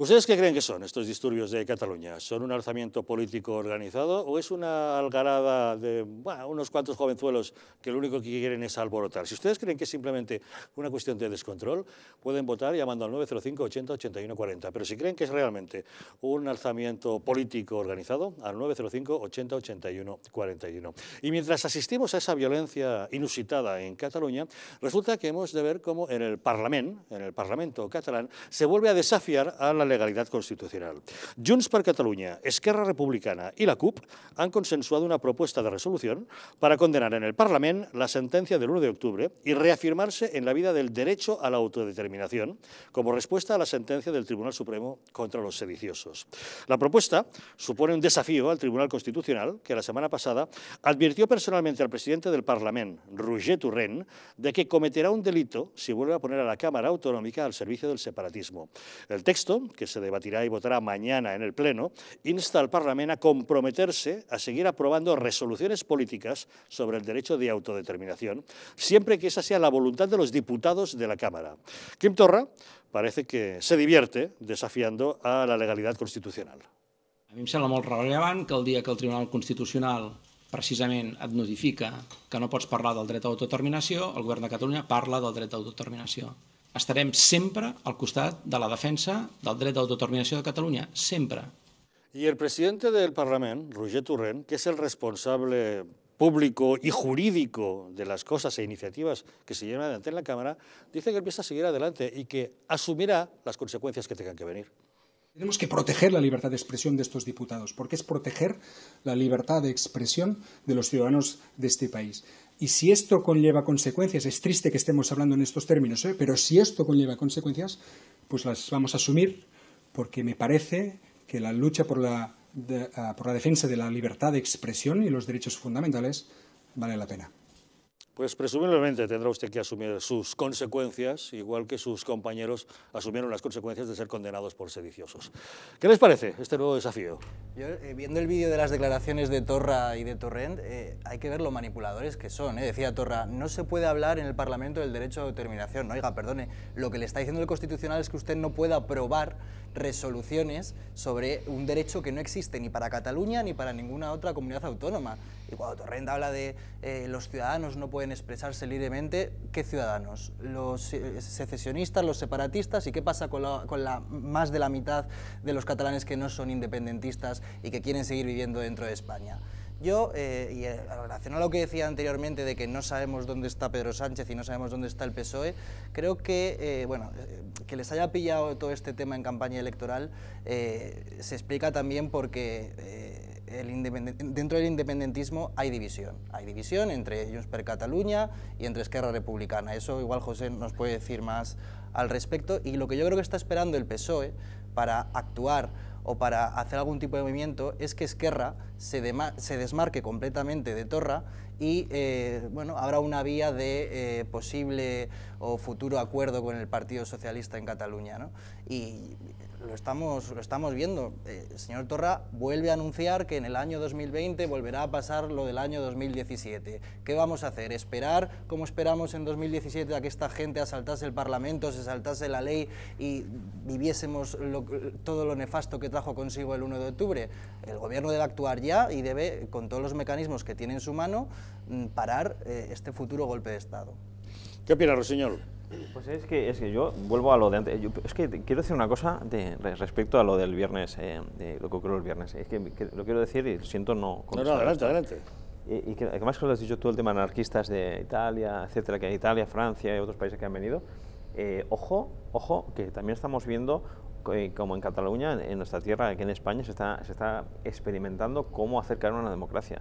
¿Ustedes qué creen que son estos disturbios de Cataluña? ¿Son un alzamiento político organizado o es una algarada de unos cuantos jovenzuelos que lo único que quieren es alborotar? Si ustedes creen que es simplemente una cuestión de descontrol, pueden votar llamando al 905 80 81 40. Pero si creen que es realmente un alzamiento político organizado, al 905 80 81 41. Y mientras asistimos a esa violencia inusitada en Cataluña, resulta que hemos de ver cómo en el Parlament, en el Parlamento catalán, se vuelve a desafiar a la legalidad constitucional. Junts per Catalunya, Esquerra Republicana y la CUP han consensuado una propuesta de resolución para condenar en el Parlament la sentencia del 1 de octubre y reafirmarse en la vida del derecho a la autodeterminación como respuesta a la sentencia del Tribunal Supremo contra los sediciosos. La propuesta supone un desafío al Tribunal Constitucional, que la semana pasada advirtió personalmente al presidente del Parlament, Roger Torrent, de que cometerá un delito si vuelve a poner a la Cámara Autonómica al servicio del separatismo. El texto, que se debatirá y votará mañana en el Pleno, insta al Parlamento a comprometerse a seguir aprobando resoluciones políticas sobre el derecho de autodeterminación, siempre que esa sea la voluntad de los diputados de la Cámara. Quim Torra parece que se divierte desafiando a la legalidad constitucional. A mí me sembla molt rellevant que el dia que el Tribunal Constitucional precisament et notifica que no pots parlar del dret a autodeterminació, el Govern de Catalunya parla del dret a autodeterminació. Estarem sempre al costat de la defensa del dret d'autodeterminació de Catalunya, sempre. Y el presidente del Parlament, Roger Torrent, que es el responsable público y jurídico de las cosas e iniciativas que se llevan adelante en la Cámara, dice que empieza a seguir adelante y que asumirá las consecuencias que tengan que venir. Tenemos que proteger la libertad de expresión de estos diputados, porque es proteger la libertad de expresión de los ciudadanos de este país. Y si esto conlleva consecuencias, es triste que estemos hablando en estos términos, pero si esto conlleva consecuencias, pues las vamos a asumir, porque me parece que la lucha por la defensa de la libertad de expresión y los derechos fundamentales vale la pena. Pues presumiblemente tendrá usted que asumir sus consecuencias, igual que sus compañeros asumieron las consecuencias de ser condenados por sediciosos. ¿Qué les parece este nuevo desafío? Yo, viendo el vídeo de las declaraciones de Torra y de Torrent, hay que ver lo manipuladores que son. Decía Torra, no se puede hablar en el Parlamento del derecho a autodeterminación. No, oiga, perdone, lo que le está diciendo el Constitucional es que usted no puede aprobar resoluciones sobre un derecho que no existe ni para Cataluña ni para ninguna otra comunidad autónoma. Y cuando Torrent habla de los ciudadanos no pueden expresarse libremente, ¿qué ciudadanos? Los secesionistas, los separatistas, ¿y qué pasa con la más de la mitad de los catalanes que no son independentistas y que quieren seguir viviendo dentro de España? Yo, y en relación a lo que decía anteriormente de que no sabemos dónde está Pedro Sánchez y no sabemos dónde está el PSOE, creo que, que les haya pillado todo este tema en campaña electoral se explica también porque dentro del independentismo hay división. Hay división entre Junts per Catalunya y entre Esquerra Republicana. Eso igual José nos puede decir más al respecto. Y lo que yo creo que está esperando el PSOE para actuar o para hacer algún tipo de movimiento, es que Esquerra se desmarque completamente de Torra y habrá una vía de posible o futuro acuerdo con el Partido Socialista en Cataluña, ¿no? Y lo estamos viendo. El señor Torra vuelve a anunciar que en el año 2020 volverá a pasar lo del año 2017. ¿Qué vamos a hacer? ¿Esperar como esperamos en 2017 a que esta gente asaltase el Parlamento, se saltase la ley y viviésemos todo lo nefasto que trajo consigo el 1 de octubre? El gobierno debe actuar ya y debe, con todos los mecanismos que tiene en su mano, parar este futuro golpe de Estado. ¿Qué opina, Rusiñol? Pues es que yo vuelvo a lo de antes. Es que quiero decir una cosa respecto a lo del viernes, de lo que ocurrió el viernes. Es que lo quiero decir y siento no... No, adelante, adelante. Y que además que lo has dicho tú, el tema anarquistas de Italia, etcétera, que hay Italia, Francia y otros países que han venido. Ojo, que también estamos viendo, como en Cataluña, en nuestra tierra, aquí en España, se está experimentando cómo acercar una democracia.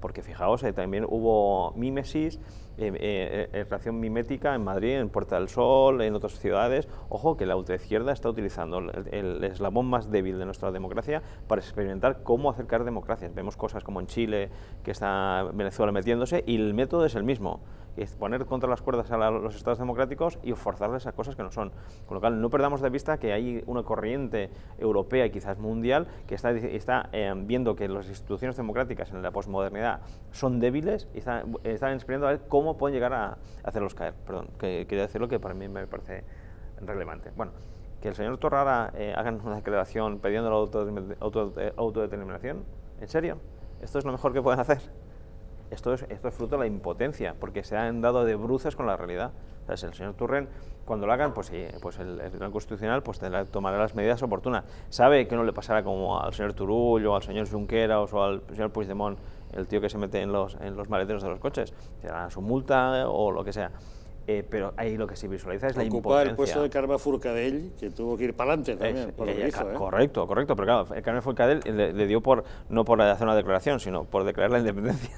Porque fijaos, también hubo mímesis, reacción mimética en Madrid, en Puerta del Sol, en otras ciudades. Ojo, que la ultraizquierda está utilizando el eslabón más débil de nuestra democracia para experimentar cómo acercar democracias. Vemos cosas como en Chile, que está Venezuela metiéndose, y el método es el mismo. Es poner contra las cuerdas a los estados democráticos y forzarles a cosas que no son. Con lo cual, no perdamos de vista que hay una corriente europea y quizás mundial que está viendo que las instituciones democráticas en la posmodernidad son débiles y están experimentando a ver cómo pueden llegar a hacerlos caer. Perdón, quería decirlo, que para mí me parece relevante. Bueno, que el señor Torra haga una declaración pidiendo la autodeterminación, ¿en serio? ¿Esto es lo mejor que pueden hacer? Esto es fruto de la impotencia, porque se han dado de bruces con la realidad. ¿Sabes? El señor Torrent, cuando lo hagan, pues el Tribunal Constitucional pues tomará las medidas oportunas. Sabe que no le pasará como al señor Turull o al señor Junqueras o al señor Puigdemont, el tío que se mete en los maleteros de los coches. Se darán su multa o lo que sea. Pero ahí lo que se visualiza es la impotencia. Ocupa el puesto de Carme Forcadell, que tuvo que ir para adelante también. Correcto, correcto, pero claro, Carme Forcadell le dio no por hacer una declaración, sino por declarar la independencia,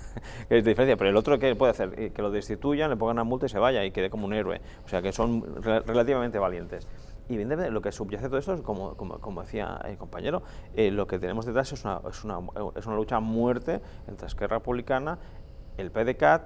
que es diferencia. Pero el otro, ¿qué puede hacer? Que lo destituyan, le pongan una multa y se vaya, y quede como un héroe. O sea, que son relativamente valientes. Y evidentemente lo que subyace todo esto, como decía el compañero, lo que tenemos detrás es una lucha a muerte entre Esquerra Republicana, el PDeCAT,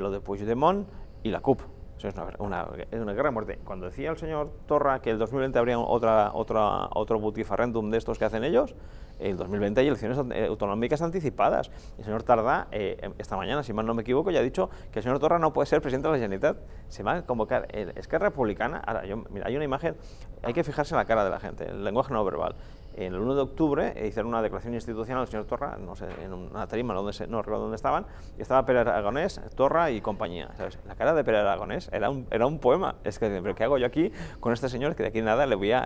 lo de Puigdemont y la CUP. Es una guerra de muerte. Cuando decía el señor Torra que el 2020 habría otro butifarrendum de estos que hacen ellos, el 2020 hay elecciones autonómicas anticipadas. El señor Tardá, esta mañana, si mal no me equivoco, ya ha dicho que el señor Torra no puede ser presidente de la Generalitat. Se va a convocar Esquerra Republicana. Ahora, mira, hay una imagen, hay que fijarse en la cara de la gente, el lenguaje no verbal. El 1 de octubre hicieron una declaración institucional al señor Torra, no sé, en una tarima, no recuerdo dónde estaban, y estaba Pere Aragonès, Torra y compañía. ¿Sabes? La cara de Pere Aragonès era un poema. Es que, ¿pero qué hago yo aquí con este señor que de aquí nada le voy a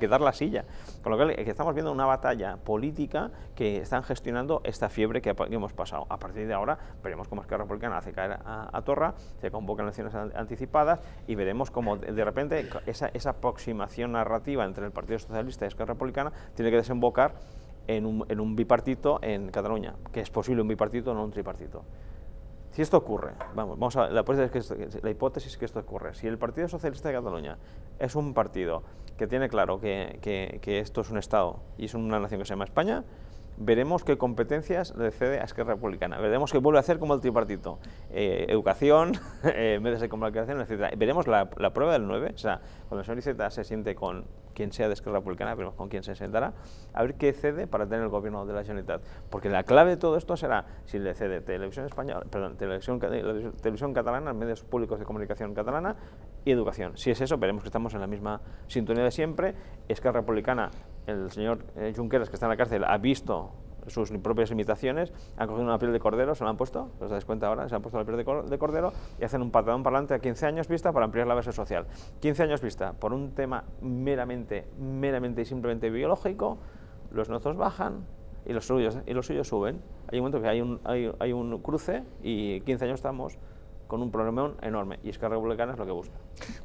quitar la silla? Con lo que estamos viendo una batalla política que están gestionando esta fiebre que hemos pasado. A partir de ahora veremos cómo Esquerra Republicana hace caer a Torra, se convocan elecciones anticipadas y veremos cómo de repente esa aproximación narrativa entre el Partido Socialista Esquerra Republicana tiene que desembocar en un bipartito en Cataluña, que es posible un bipartito, no un tripartito. Si esto ocurre, la hipótesis es que esto ocurre, si el Partido Socialista de Cataluña es un partido que tiene claro que esto es un Estado y es una nación que se llama España, veremos qué competencias le cede a Esquerra Republicana, veremos qué vuelve a hacer como el tripartito, educación, medios de comunicación, etc. Veremos la prueba del 9, o sea, cuando el señor Iceta se siente con quien sea de Esquerra Republicana, veremos con quién se sentará, a ver qué cede para tener el gobierno de la Generalitat, porque la clave de todo esto será si le cede televisión española, perdón, televisión catalana, medios públicos de comunicación catalana y educación. Si es eso, veremos que estamos en la misma sintonía de siempre. Esquerra Republicana, el señor Junqueras, que está en la cárcel, ha visto sus propias limitaciones, han cogido una piel de cordero, se la han puesto, ¿os dais cuenta ahora? Se han puesto la piel de cordero y hacen un patadón para adelante a 15 años vista para ampliar la base social. 15 años vista, por un tema meramente y simplemente biológico, los nuestros bajan y los suyos suben. Hay un momento que hay un cruce y 15 años estamos con un problema enorme, y Esquerra Republicana es lo que busca.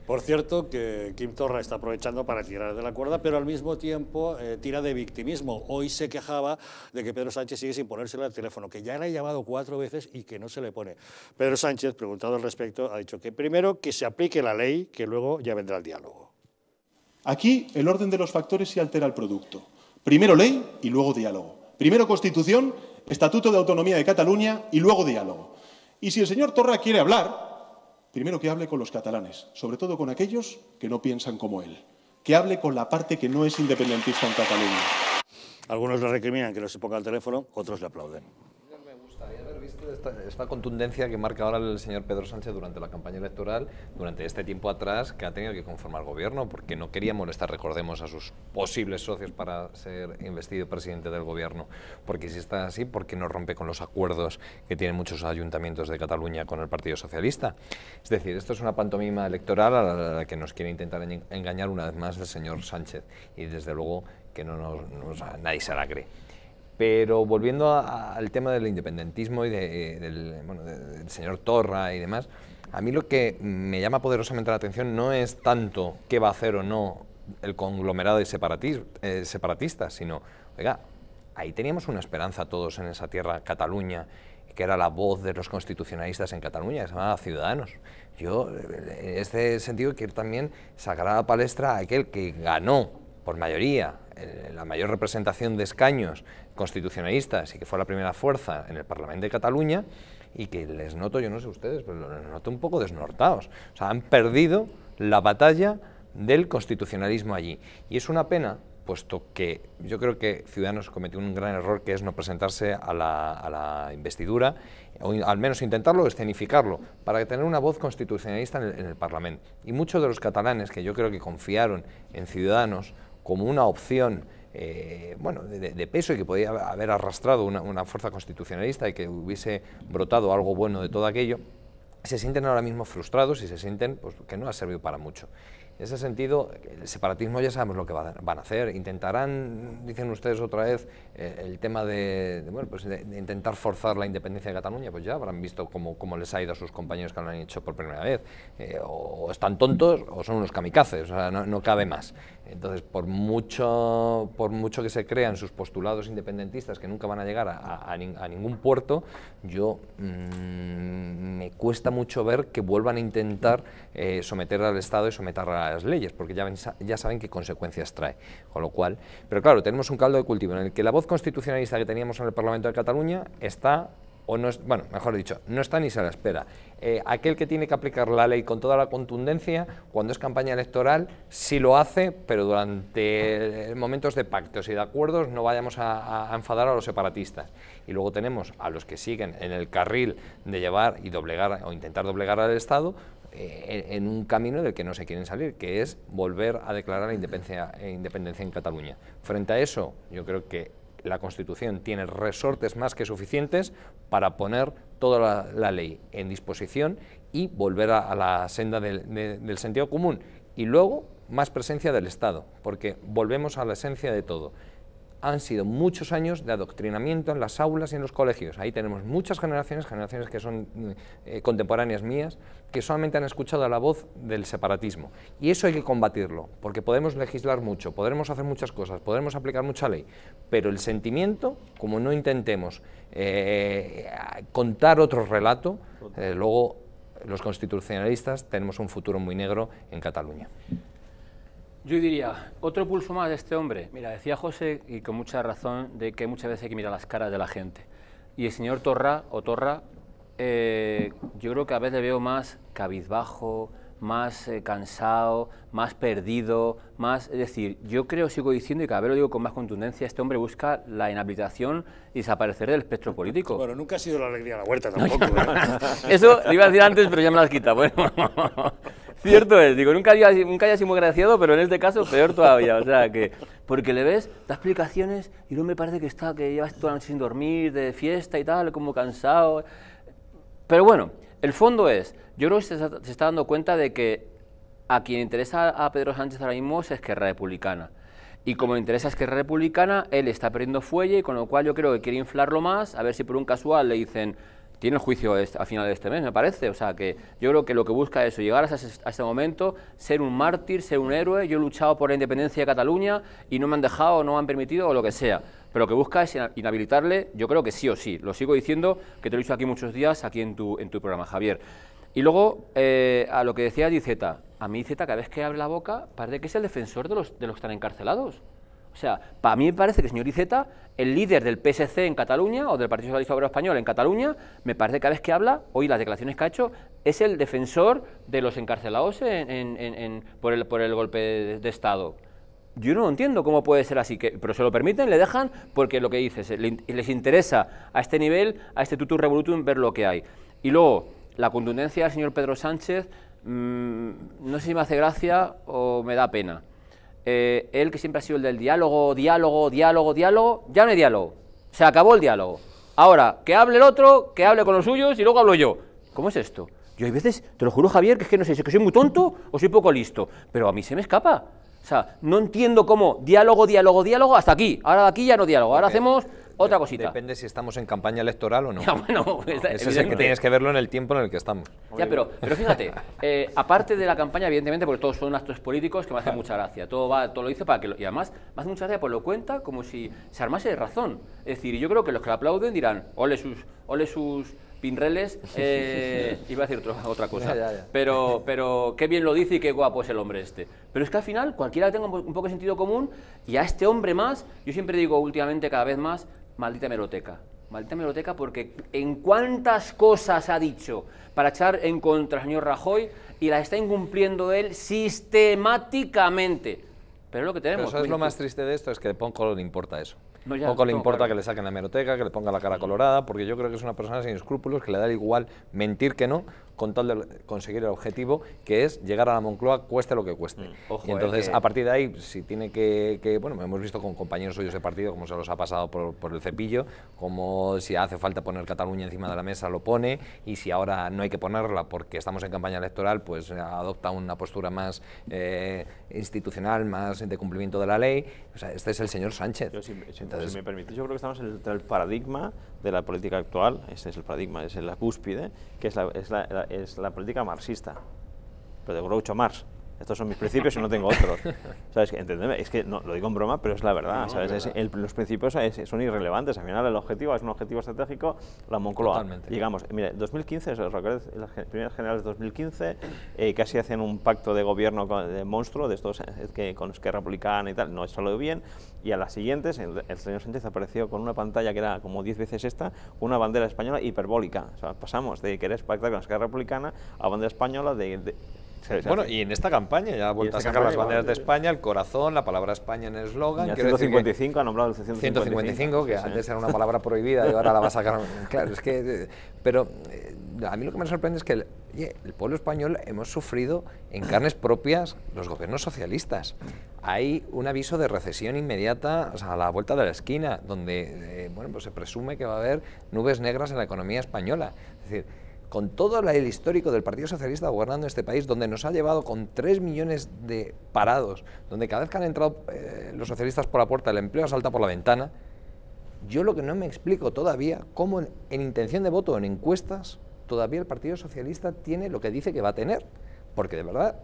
Por cierto, que Quim Torra está aprovechando para tirar de la cuerda, pero al mismo tiempo tira de victimismo. Hoy se quejaba de que Pedro Sánchez sigue sin ponérsele al teléfono, que ya le ha llamado 4 veces y que no se le pone. Pedro Sánchez, preguntado al respecto, ha dicho que primero que se aplique la ley, que luego ya vendrá el diálogo. Aquí el orden de los factores se altera el producto. Primero ley y luego diálogo. Primero Constitución, Estatuto de Autonomía de Cataluña y luego diálogo. Y si el señor Torra quiere hablar, primero que hable con los catalanes, sobre todo con aquellos que no piensan como él. Que hable con la parte que no es independentista en Cataluña. Algunos le recriminan que no se ponga al teléfono, otros le aplauden. Me gustaría haber visto esta contundencia que marca ahora el señor Pedro Sánchez durante la campaña electoral, durante este tiempo atrás, que ha tenido que conformar el gobierno, porque no quería molestar, recordemos, a sus posibles socios para ser investido presidente del gobierno. Porque si está así, ¿por qué no rompe con los acuerdos que tienen muchos ayuntamientos de Cataluña con el Partido Socialista? Es decir, esto es una pantomima electoral a la que nos quiere intentar engañar una vez más el señor Sánchez, y desde luego que nadie se la cree. Pero volviendo al tema del independentismo y del señor Torra y demás, a mí lo que me llama poderosamente la atención no es tanto qué va a hacer o no el conglomerado de separatistas, sino, oiga, ahí teníamos una esperanza todos en esa tierra, Cataluña, que era la voz de los constitucionalistas en Cataluña, que se llamaba Ciudadanos. Yo, en este sentido, quiero también sacar a la palestra a aquel que ganó por mayoría, la mayor representación de escaños constitucionalistas y que fue la primera fuerza en el Parlamento de Cataluña, y que les noto, yo no sé ustedes, pero les noto un poco desnortados. O sea, han perdido la batalla del constitucionalismo allí. Y es una pena puesto que yo creo que Ciudadanos cometió un gran error, que es no presentarse a la investidura, o al menos intentarlo, escenificarlo, para tener una voz constitucionalista en el Parlamento. Y muchos de los catalanes, que yo creo que confiaron en Ciudadanos como una opción de peso, y que podía haber arrastrado una fuerza constitucionalista y que hubiese brotado algo bueno de todo aquello, se sienten ahora mismo frustrados y se sienten pues, que no ha servido para mucho. En ese sentido, el separatismo ya sabemos lo que van a hacer. Intentarán, dicen ustedes otra vez, el tema de intentar forzar la independencia de Cataluña. Pues ya habrán visto cómo les ha ido a sus compañeros que lo han hecho por primera vez. O están tontos o son unos kamikazes, o sea, no cabe más. Entonces, por mucho que se crean sus postulados independentistas que nunca van a llegar a ningún puerto, yo me cuesta mucho ver que vuelvan a intentar someter al Estado y someter a las leyes, porque ya saben qué consecuencias trae. Con lo cual, pero claro, tenemos un caldo de cultivo en el que la voz constitucionalista que teníamos en el Parlamento de Cataluña está, o no es, bueno, mejor dicho, no está ni se la espera. Aquel que tiene que aplicar la ley con toda la contundencia, cuando es campaña electoral, sí lo hace, pero durante momentos de pactos y de acuerdos no vayamos a enfadar a los separatistas. Y luego tenemos a los que siguen en el carril de llevar y doblegar, o intentar doblegar al Estado, en un camino del que no se quieren salir, que es volver a declarar la independencia en Cataluña. Frente a eso, yo creo que la Constitución tiene resortes más que suficientes para poner toda la ley en disposición y volver a la senda del sentido común. Y luego, más presencia del Estado, porque volvemos a la esencia de todo. Han sido muchos años de adoctrinamiento en las aulas y en los colegios. Ahí tenemos muchas generaciones que son contemporáneas mías, que solamente han escuchado la voz del separatismo. Y eso hay que combatirlo, porque podemos legislar mucho, podremos hacer muchas cosas, podremos aplicar mucha ley, pero el sentimiento, como no intentemos contar otro relato, luego los constitucionalistas tenemos un futuro muy negro en Cataluña. Yo diría, otro pulso más de este hombre. Mira, decía José, y con mucha razón, de que muchas veces hay que mirar las caras de la gente. Y el señor Torra, yo creo que a veces le veo más cabizbajo, más cansado, más perdido, más... Es decir, yo creo, sigo diciendo, y cada vez lo digo con más contundencia, este hombre busca la inhabilitación y desaparecer del espectro político. Bueno, nunca ha sido la alegría de la huerta tampoco. No, eso lo iba a decir antes, pero ya me las quita. Bueno. Cierto es, digo, nunca haya sido muy agraciado, pero en este caso peor todavía, o sea que... Porque le ves, da explicaciones y no me parece que llevas toda la noche sin dormir, de fiesta y tal, como cansado... Pero bueno, el fondo es, yo creo que se está dando cuenta de que a quien interesa a Pedro Sánchez ahora mismo es Esquerra Republicana. Y como le interesa a Esquerra Republicana, él está perdiendo fuelle, y con lo cual yo creo que quiere inflarlo más, a ver si por un casual le dicen... Tiene el juicio a final de este mes, me parece, o sea que yo creo que lo que busca es eso, llegar a este momento, ser un mártir, ser un héroe. Yo he luchado por la independencia de Cataluña y no me han dejado, no me han permitido o lo que sea, pero lo que busca es inhabilitarle, yo creo que sí o sí, lo sigo diciendo, que te lo he dicho aquí muchos días, aquí en tu programa, Javier. Y luego, a lo que decía Iceta, a mí Iceta cada vez que abre la boca parece que es el defensor de los que están encarcelados. O sea, para mí me parece que el señor Iceta, el líder del PSC en Cataluña, o del Partido Socialista Obrero Español en Cataluña, me parece que cada vez que habla, hoy las declaraciones que ha hecho, es el defensor de los encarcelados por el golpe de Estado. Yo no entiendo cómo puede ser así, pero se lo permiten, le dejan, porque lo que dices, les interesa a este nivel, a este tutu revolutum, ver lo que hay. Y luego, la contundencia del señor Pedro Sánchez, no sé si me hace gracia o me da pena. Él que siempre ha sido el del diálogo, ya no hay diálogo, se acabó el diálogo. Ahora, que hable el otro, que hable con los suyos y luego hablo yo. ¿Cómo es esto? Yo hay veces, te lo juro Javier, que es que no sé si es que soy muy tonto o soy poco listo, pero a mí se me escapa. O sea, no entiendo cómo diálogo, hasta aquí, ahora de aquí ya no diálogo, ahora hacemos... Otra cosita. Depende si estamos en campaña electoral o no. Ya, bueno, eso es que tienes que verlo en el tiempo en el que estamos. Ya, pero fíjate, aparte de la campaña, evidentemente, porque todos son actos políticos que me hacen mucha gracia. Todo lo hizo para que... Y además, me hace mucha gracia, pues lo cuenta como si se armase de razón. Es decir, yo creo que los que lo aplauden dirán, ole sus pinreles, iba a decir otra cosa, ya. Pero qué bien lo dice y qué guapo es el hombre este. Pero es que al final, cualquiera que tenga un poco de sentido común, y a este hombre más, yo siempre digo últimamente cada vez más, maldita hemeroteca, porque en cuántas cosas ha dicho para echar en contra al señor Rajoy, y las está incumpliendo él sistemáticamente. Pero es lo que tenemos. Pero eso es lo más triste de esto, es que poco le importa eso. No, ya, poco le importa, claro, que le saquen la hemeroteca, que le ponga la cara colorada, porque yo creo que es una persona sin escrúpulos, que le da igual mentir que no, con tal de conseguir el objetivo, que es llegar a la Moncloa, cueste lo que cueste. Ojo, y entonces, a partir de ahí, si tiene que... Bueno, hemos visto con compañeros suyos de partido como se los ha pasado por el cepillo, como si hace falta poner Cataluña encima de la mesa, lo pone, y si ahora no hay que ponerla porque estamos en campaña electoral, pues adopta una postura más institucional, más de cumplimiento de la ley. O sea, este es el señor Sánchez. Entonces, si me permite, yo creo que estamos en el paradigma de la política actual, este es el paradigma, es la cúspide, que es la política marxista, pero de Groucho Marx. Estos son mis principios y no tengo otros. ¿Sabes? Entendeme, es que no, lo digo en broma, pero es la verdad. No, ¿sabes? Es verdad. Los principios son irrelevantes. Al final el objetivo es un objetivo estratégico, la Moncloa. Totalmente. Digamos, mira, 2015, las primeras generales de 2015, casi hacen un pacto de gobierno de monstruo, de estos que con Esquerra Republicana y tal, no salió bien, y a las siguientes el señor Sánchez apareció con una pantalla que era como 10 veces esta, una bandera española hiperbólica. O sea, pasamos de querer pactar con Esquerra Republicana a bandera española de bueno, y en esta campaña ya ha vuelto a sacar las banderas de España, el corazón, la palabra España en eslogan. 155 ha nombrado el 155, que antes era una palabra prohibida y ahora la va a sacar. Claro, es que... Pero a mí lo que me sorprende es que el pueblo español hemos sufrido en carnes propias los gobiernos socialistas. Hay un aviso de recesión inmediata, o sea, a la vuelta de la esquina, donde bueno, pues se presume que va a haber nubes negras en la economía española. Es decir, con todo el histórico del Partido Socialista gobernando este país, donde nos ha llevado con 3 millones de parados, donde cada vez que han entrado los socialistas por la puerta, el empleo salta por la ventana, yo lo que no me explico todavía, cómo en intención de voto, en encuestas, todavía el Partido Socialista tiene lo que dice que va a tener. Porque de verdad,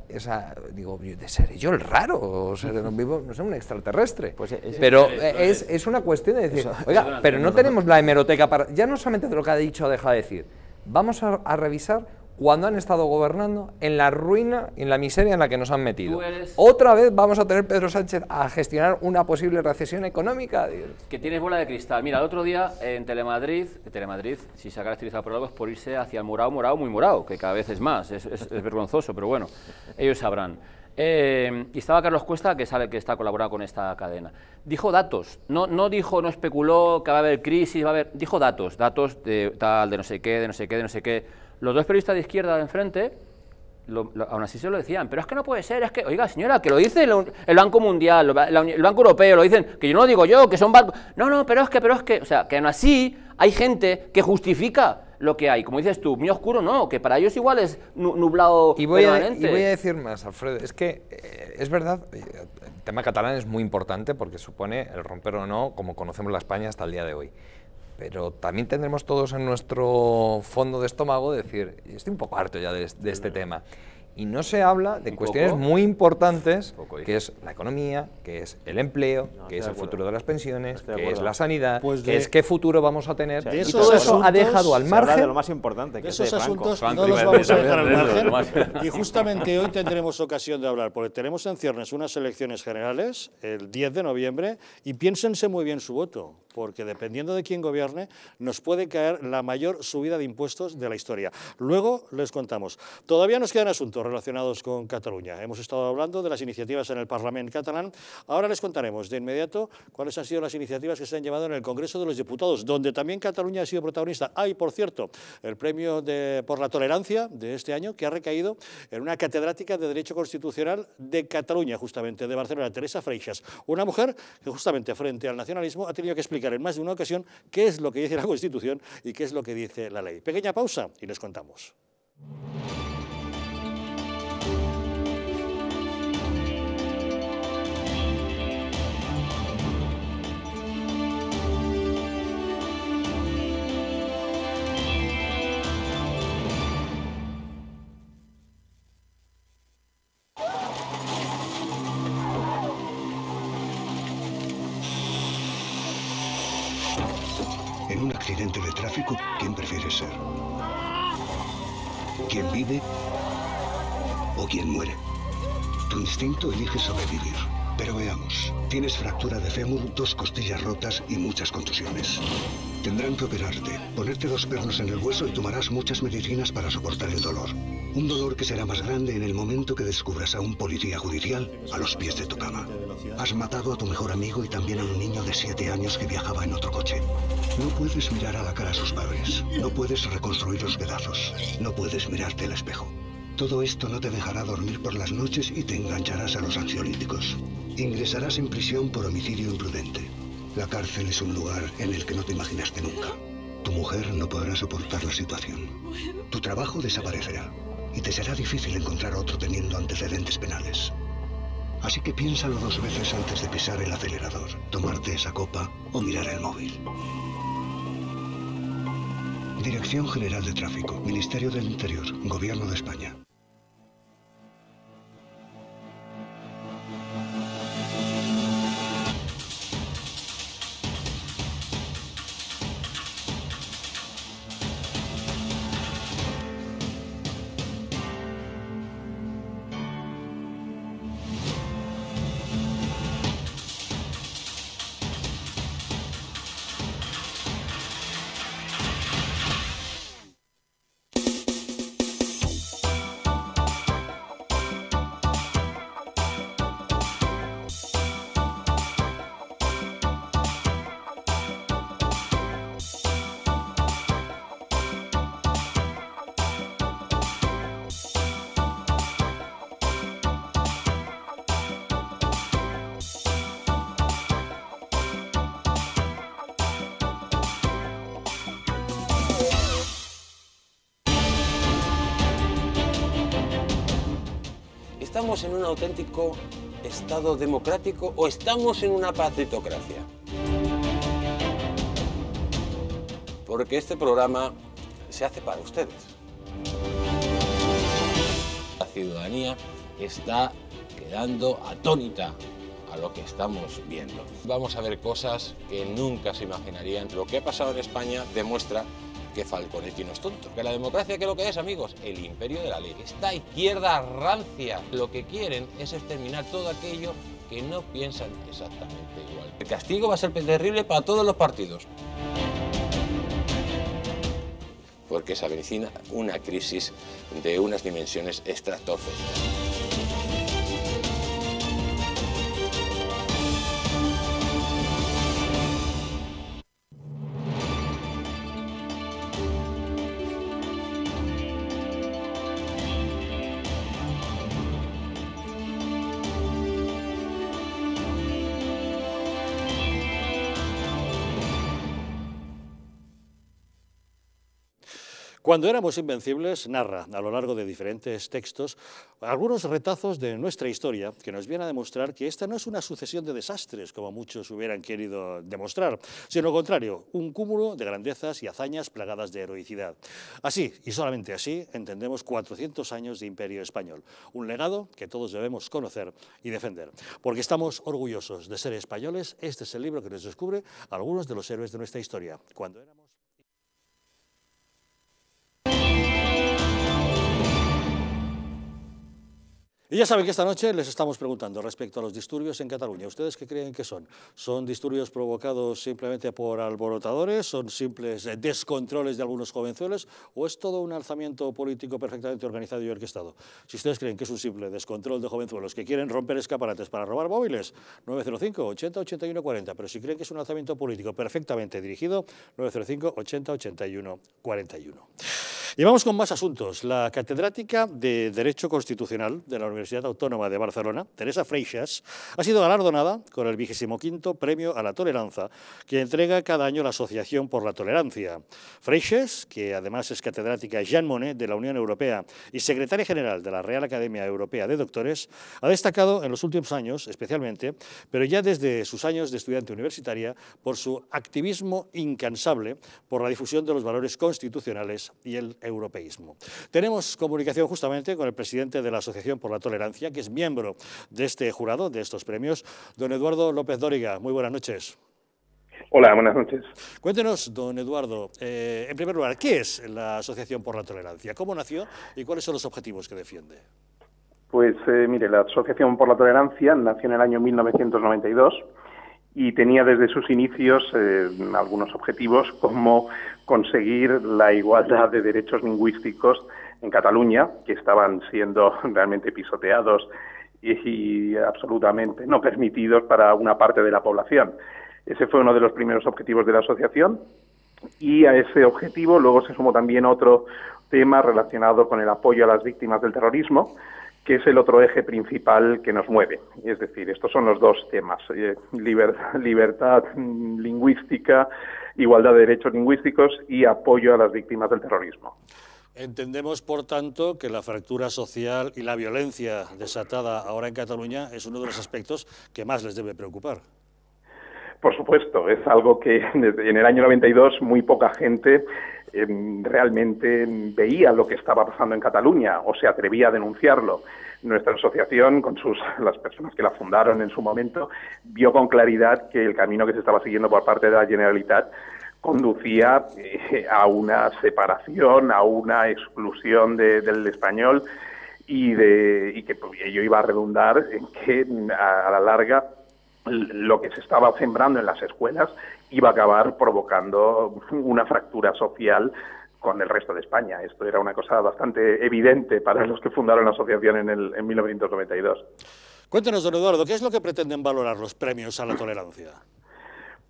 digo, ¿seré yo el raro? O sea, vivo, no sé, un extraterrestre. Pues pero es una cuestión de decir, oiga, pero no tenemos la hemeroteca para... Ya no solamente de lo que ha dicho o deja de decir. Vamos a revisar cuando han estado gobernando, en la ruina, en la miseria en la que nos han metido. Otra vez vamos a tener Pedro Sánchez a gestionar una posible recesión económica. Que tienes bola de cristal. Mira, el otro día en Telemadrid, si se ha caracterizado por algo, es por irse hacia el morado, morado, muy morado, que cada vez es más, es vergonzoso, pero bueno, ellos sabrán. Y estaba Carlos Cuesta, que está colaborado con esta cadena. Dijo datos, no especuló que va a haber crisis, dijo datos, de tal, de no sé qué, de no sé qué, de no sé qué. Los dos periodistas de izquierda de enfrente, aún así se lo decían, pero es que no puede ser, es que, oiga señora, que lo dice el Banco Mundial, el Banco Europeo, lo dicen, que yo no lo digo yo, que son bancos... No, pero es que, o sea, que aún así hay gente que justifica lo que hay, como dices tú, muy oscuro no, que para ellos igual es nublado permanente. Y voy a decir más, Alfredo, es que es verdad, el tema catalán es muy importante porque supone el romper o no, como conocemos la España hasta el día de hoy. Pero también tendremos todos en nuestro fondo de estómago decir, estoy un poco harto ya de este tema. Y no se habla de cuestiones muy importantes, que es la economía, que es el empleo, que es el futuro de las pensiones, que es la sanidad, que es qué futuro vamos a tener. Y todo eso ha dejado al margen. Lo más importante, que esos asuntos no los vamos a dejar al margen. Y justamente hoy tendremos ocasión de hablar, porque tenemos en ciernes unas elecciones generales, el 10 de noviembre, y piénsense muy bien su voto, porque dependiendo de quién gobierne, nos puede caer la mayor subida de impuestos de la historia. Luego les contamos. Todavía nos quedan asuntos relacionados con Cataluña. Hemos estado hablando de las iniciativas en el Parlamento catalán. Ahora les contaremos de inmediato cuáles han sido las iniciativas que se han llevado en el Congreso de los Diputados, donde también Cataluña ha sido protagonista. Hay, por cierto, el premio por la tolerancia de este año, que ha recaído en una catedrática de Derecho Constitucional de Cataluña, justamente, de Barcelona, Teresa Freixas. Una mujer que justamente frente al nacionalismo ha tenido que explicar en más de una ocasión qué es lo que dice la Constitución y qué es lo que dice la ley. Pequeña pausa y les contamos. Accidente de tráfico, ¿quién prefiere ser? ¿Quién vive o quién muere? Tu instinto elige sobrevivir, pero veamos. Tienes fractura de fémur, 2 costillas rotas y muchas contusiones. Tendrán que operarte, ponerte dos pernos en el hueso y tomarás muchas medicinas para soportar el dolor. Un dolor que será más grande en el momento que descubras a un policía judicial a los pies de tu cama. Has matado a tu mejor amigo y también a un niño de 7 años que viajaba en otro coche. No puedes mirar a la cara a sus padres. No puedes reconstruir los pedazos. No puedes mirarte al espejo. Todo esto no te dejará dormir por las noches y te engancharás a los ansiolíticos. Ingresarás en prisión por homicidio imprudente. La cárcel es un lugar en el que no te imaginaste nunca. Tu mujer no podrá soportar la situación. Tu trabajo desaparecerá y te será difícil encontrar otro teniendo antecedentes penales. Así que piénsalo 2 veces antes de pisar el acelerador, tomarte esa copa o mirar el móvil. Dirección General de Tráfico, Ministerio del Interior, Gobierno de España. ¿Estamos en un auténtico Estado democrático o estamos en una patritocracia? Porque este programa se hace para ustedes. La ciudadanía está quedando atónita a lo que estamos viendo. Vamos a ver cosas que nunca se imaginarían. Lo que ha pasado en España demuestra que Falconetti no es tonto. Que la democracia, ¿qué es lo que es, amigos? El imperio de la ley. Esta izquierda rancia lo que quieren es exterminar todo aquello que no piensan exactamente igual. El castigo va a ser terrible para todos los partidos. Porque se avecina una crisis de unas dimensiones estratosféricas. Cuando éramos invencibles, narra, a lo largo de diferentes textos, algunos retazos de nuestra historia que nos vienen a demostrar que esta no es una sucesión de desastres, como muchos hubieran querido demostrar, sino al contrario, un cúmulo de grandezas y hazañas plagadas de heroicidad. Así, y solamente así, entendemos 400 años de imperio español, un legado que todos debemos conocer y defender. Porque estamos orgullosos de ser españoles, este es el libro que nos descubre algunos de los héroes de nuestra historia. Cuando éramos... Y ya saben que esta noche les estamos preguntando respecto a los disturbios en Cataluña. ¿Ustedes qué creen que son? ¿Son disturbios provocados simplemente por alborotadores? ¿Son simples descontroles de algunos jovenzuelos? ¿O es todo un alzamiento político perfectamente organizado y orquestado? Si ustedes creen que es un simple descontrol de jovenzuelos que quieren romper escaparates para robar móviles, 905-80-81-40. Pero si creen que es un alzamiento político perfectamente dirigido, 905-80-81-41. Y vamos con más asuntos. La catedrática de Derecho Constitucional de la Universidad Autónoma de Barcelona, Teresa Freixas, ha sido galardonada con el 25º Premio a la Tolerancia que entrega cada año la Asociación por la Tolerancia. Freixas, que además es catedrática Jean Monnet de la Unión Europea y secretaria general de la Real Academia Europea de Doctores, ha destacado en los últimos años, especialmente, pero ya desde sus años de estudiante universitaria, por su activismo incansable por la difusión de los valores constitucionales y el europeísmo. Tenemos comunicación justamente con el presidente de la Asociación por la Tolerancia, que es miembro de este jurado, de estos premios, don Eduardo López Dóriga. Muy buenas noches. Hola, buenas noches. Cuéntenos, don Eduardo, en primer lugar, ¿qué es la Asociación por la Tolerancia? ¿Cómo nació y cuáles son los objetivos que defiende? Pues mire, la Asociación por la Tolerancia nació en el año 1992. y tenía desde sus inicios algunos objetivos como conseguir la igualdad de derechos lingüísticos en Cataluña, que estaban siendo realmente pisoteados y absolutamente no permitidos para una parte de la población. Ese fue uno de los primeros objetivos de la asociación, y a ese objetivo luego se sumó también otro tema relacionado con el apoyo a las víctimas del terrorismo, que es el otro eje principal que nos mueve. Es decir, estos son los dos temas, libertad lingüística, igualdad de derechos lingüísticos y apoyo a las víctimas del terrorismo. Entendemos, por tanto, que la fractura social y la violencia desatada ahora en Cataluña es uno de los aspectos que más les debe preocupar. Por supuesto, es algo que en el año 92 muy poca gente realmente veía lo que estaba pasando en Cataluña o se atrevía a denunciarlo. Nuestra asociación, con las personas que la fundaron en su momento, vio con claridad que el camino que se estaba siguiendo por parte de la Generalitat conducía a una separación, a una exclusión del español y que ello iba a redundar en que a la larga lo que se estaba sembrando en las escuelas iba a acabar provocando una fractura social con el resto de España. Esto era una cosa bastante evidente para los que fundaron la asociación en 1992. Cuéntanos, don Eduardo, ¿qué es lo que pretenden valorar los premios a la tolerancia?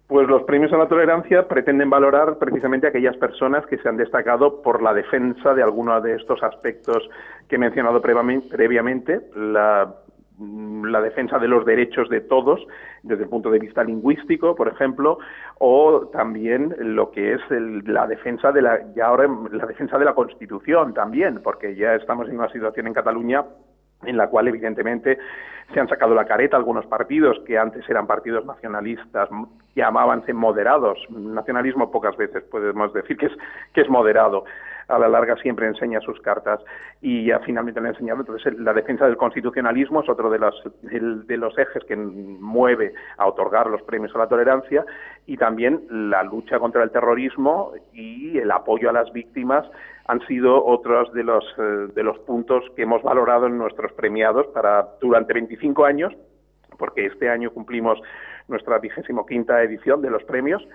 Pues los premios a la tolerancia pretenden valorar precisamente a aquellas personas que se han destacado por la defensa de alguno de estos aspectos que he mencionado previamente, la defensa de los derechos de todos desde el punto de vista lingüístico, por ejemplo, o también lo que es la defensa de la defensa de la Constitución también, porque ya estamos en una situación en Cataluña en la cual evidentemente se han sacado la careta algunos partidos que antes eran partidos nacionalistas, llamábanse moderados. Nacionalismo pocas veces podemos decir que es moderado. A la larga siempre enseña sus cartas y ya finalmente lo ha enseñado. Entonces la defensa del constitucionalismo es otro de los ejes que mueve a otorgar los premios a la tolerancia, y también la lucha contra el terrorismo y el apoyo a las víctimas han sido otros de los puntos que hemos valorado en nuestros premiados durante 25 años, porque este año cumplimos nuestra 25ª edición de los premios.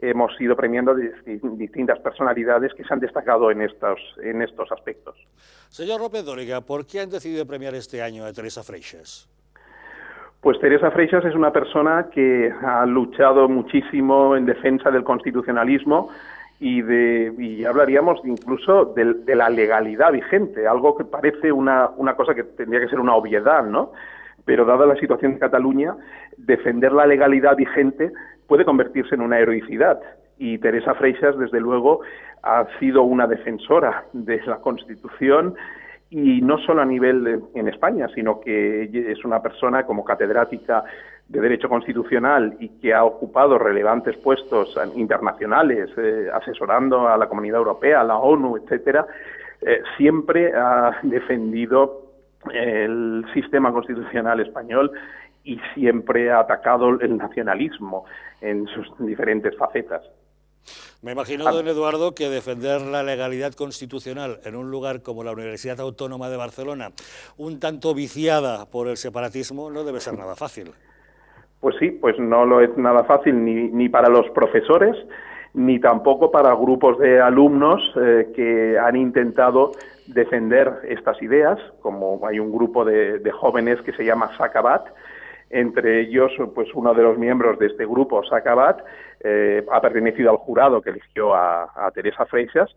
Hemos ido premiando distintas personalidades que se han destacado en estos aspectos. Señor López Dóriga, ¿por qué han decidido premiar este año a Teresa Freixas? Pues Teresa Freixas es una persona que ha luchado muchísimo en defensa del constitucionalismo y hablaríamos incluso de la legalidad vigente, algo que parece una cosa que tendría que ser una obviedad, ¿no? Pero dada la situación de Cataluña, defender la legalidad vigente puede convertirse en una heroicidad. Y Teresa Freixas, desde luego, ha sido una defensora de la Constitución, y no solo a nivel en España, sino que es una persona como catedrática de Derecho Constitucional y que ha ocupado relevantes puestos internacionales, asesorando a la Comunidad Europea, a la ONU, etcétera. Siempre ha defendido el sistema constitucional español y siempre ha atacado el nacionalismo en sus diferentes facetas. Me imagino, don Eduardo, que defender la legalidad constitucional en un lugar como la Universidad Autónoma de Barcelona, un tanto viciada por el separatismo, no debe ser nada fácil. Pues sí, pues no lo es nada fácil ni para los profesores, ni tampoco para grupos de alumnos que han intentado defender estas ideas, como hay un grupo de jóvenes que se llama Sakabat. Entre ellos, pues uno de los miembros de este grupo, Sakabat, ha pertenecido al jurado que eligió a Teresa Freixas,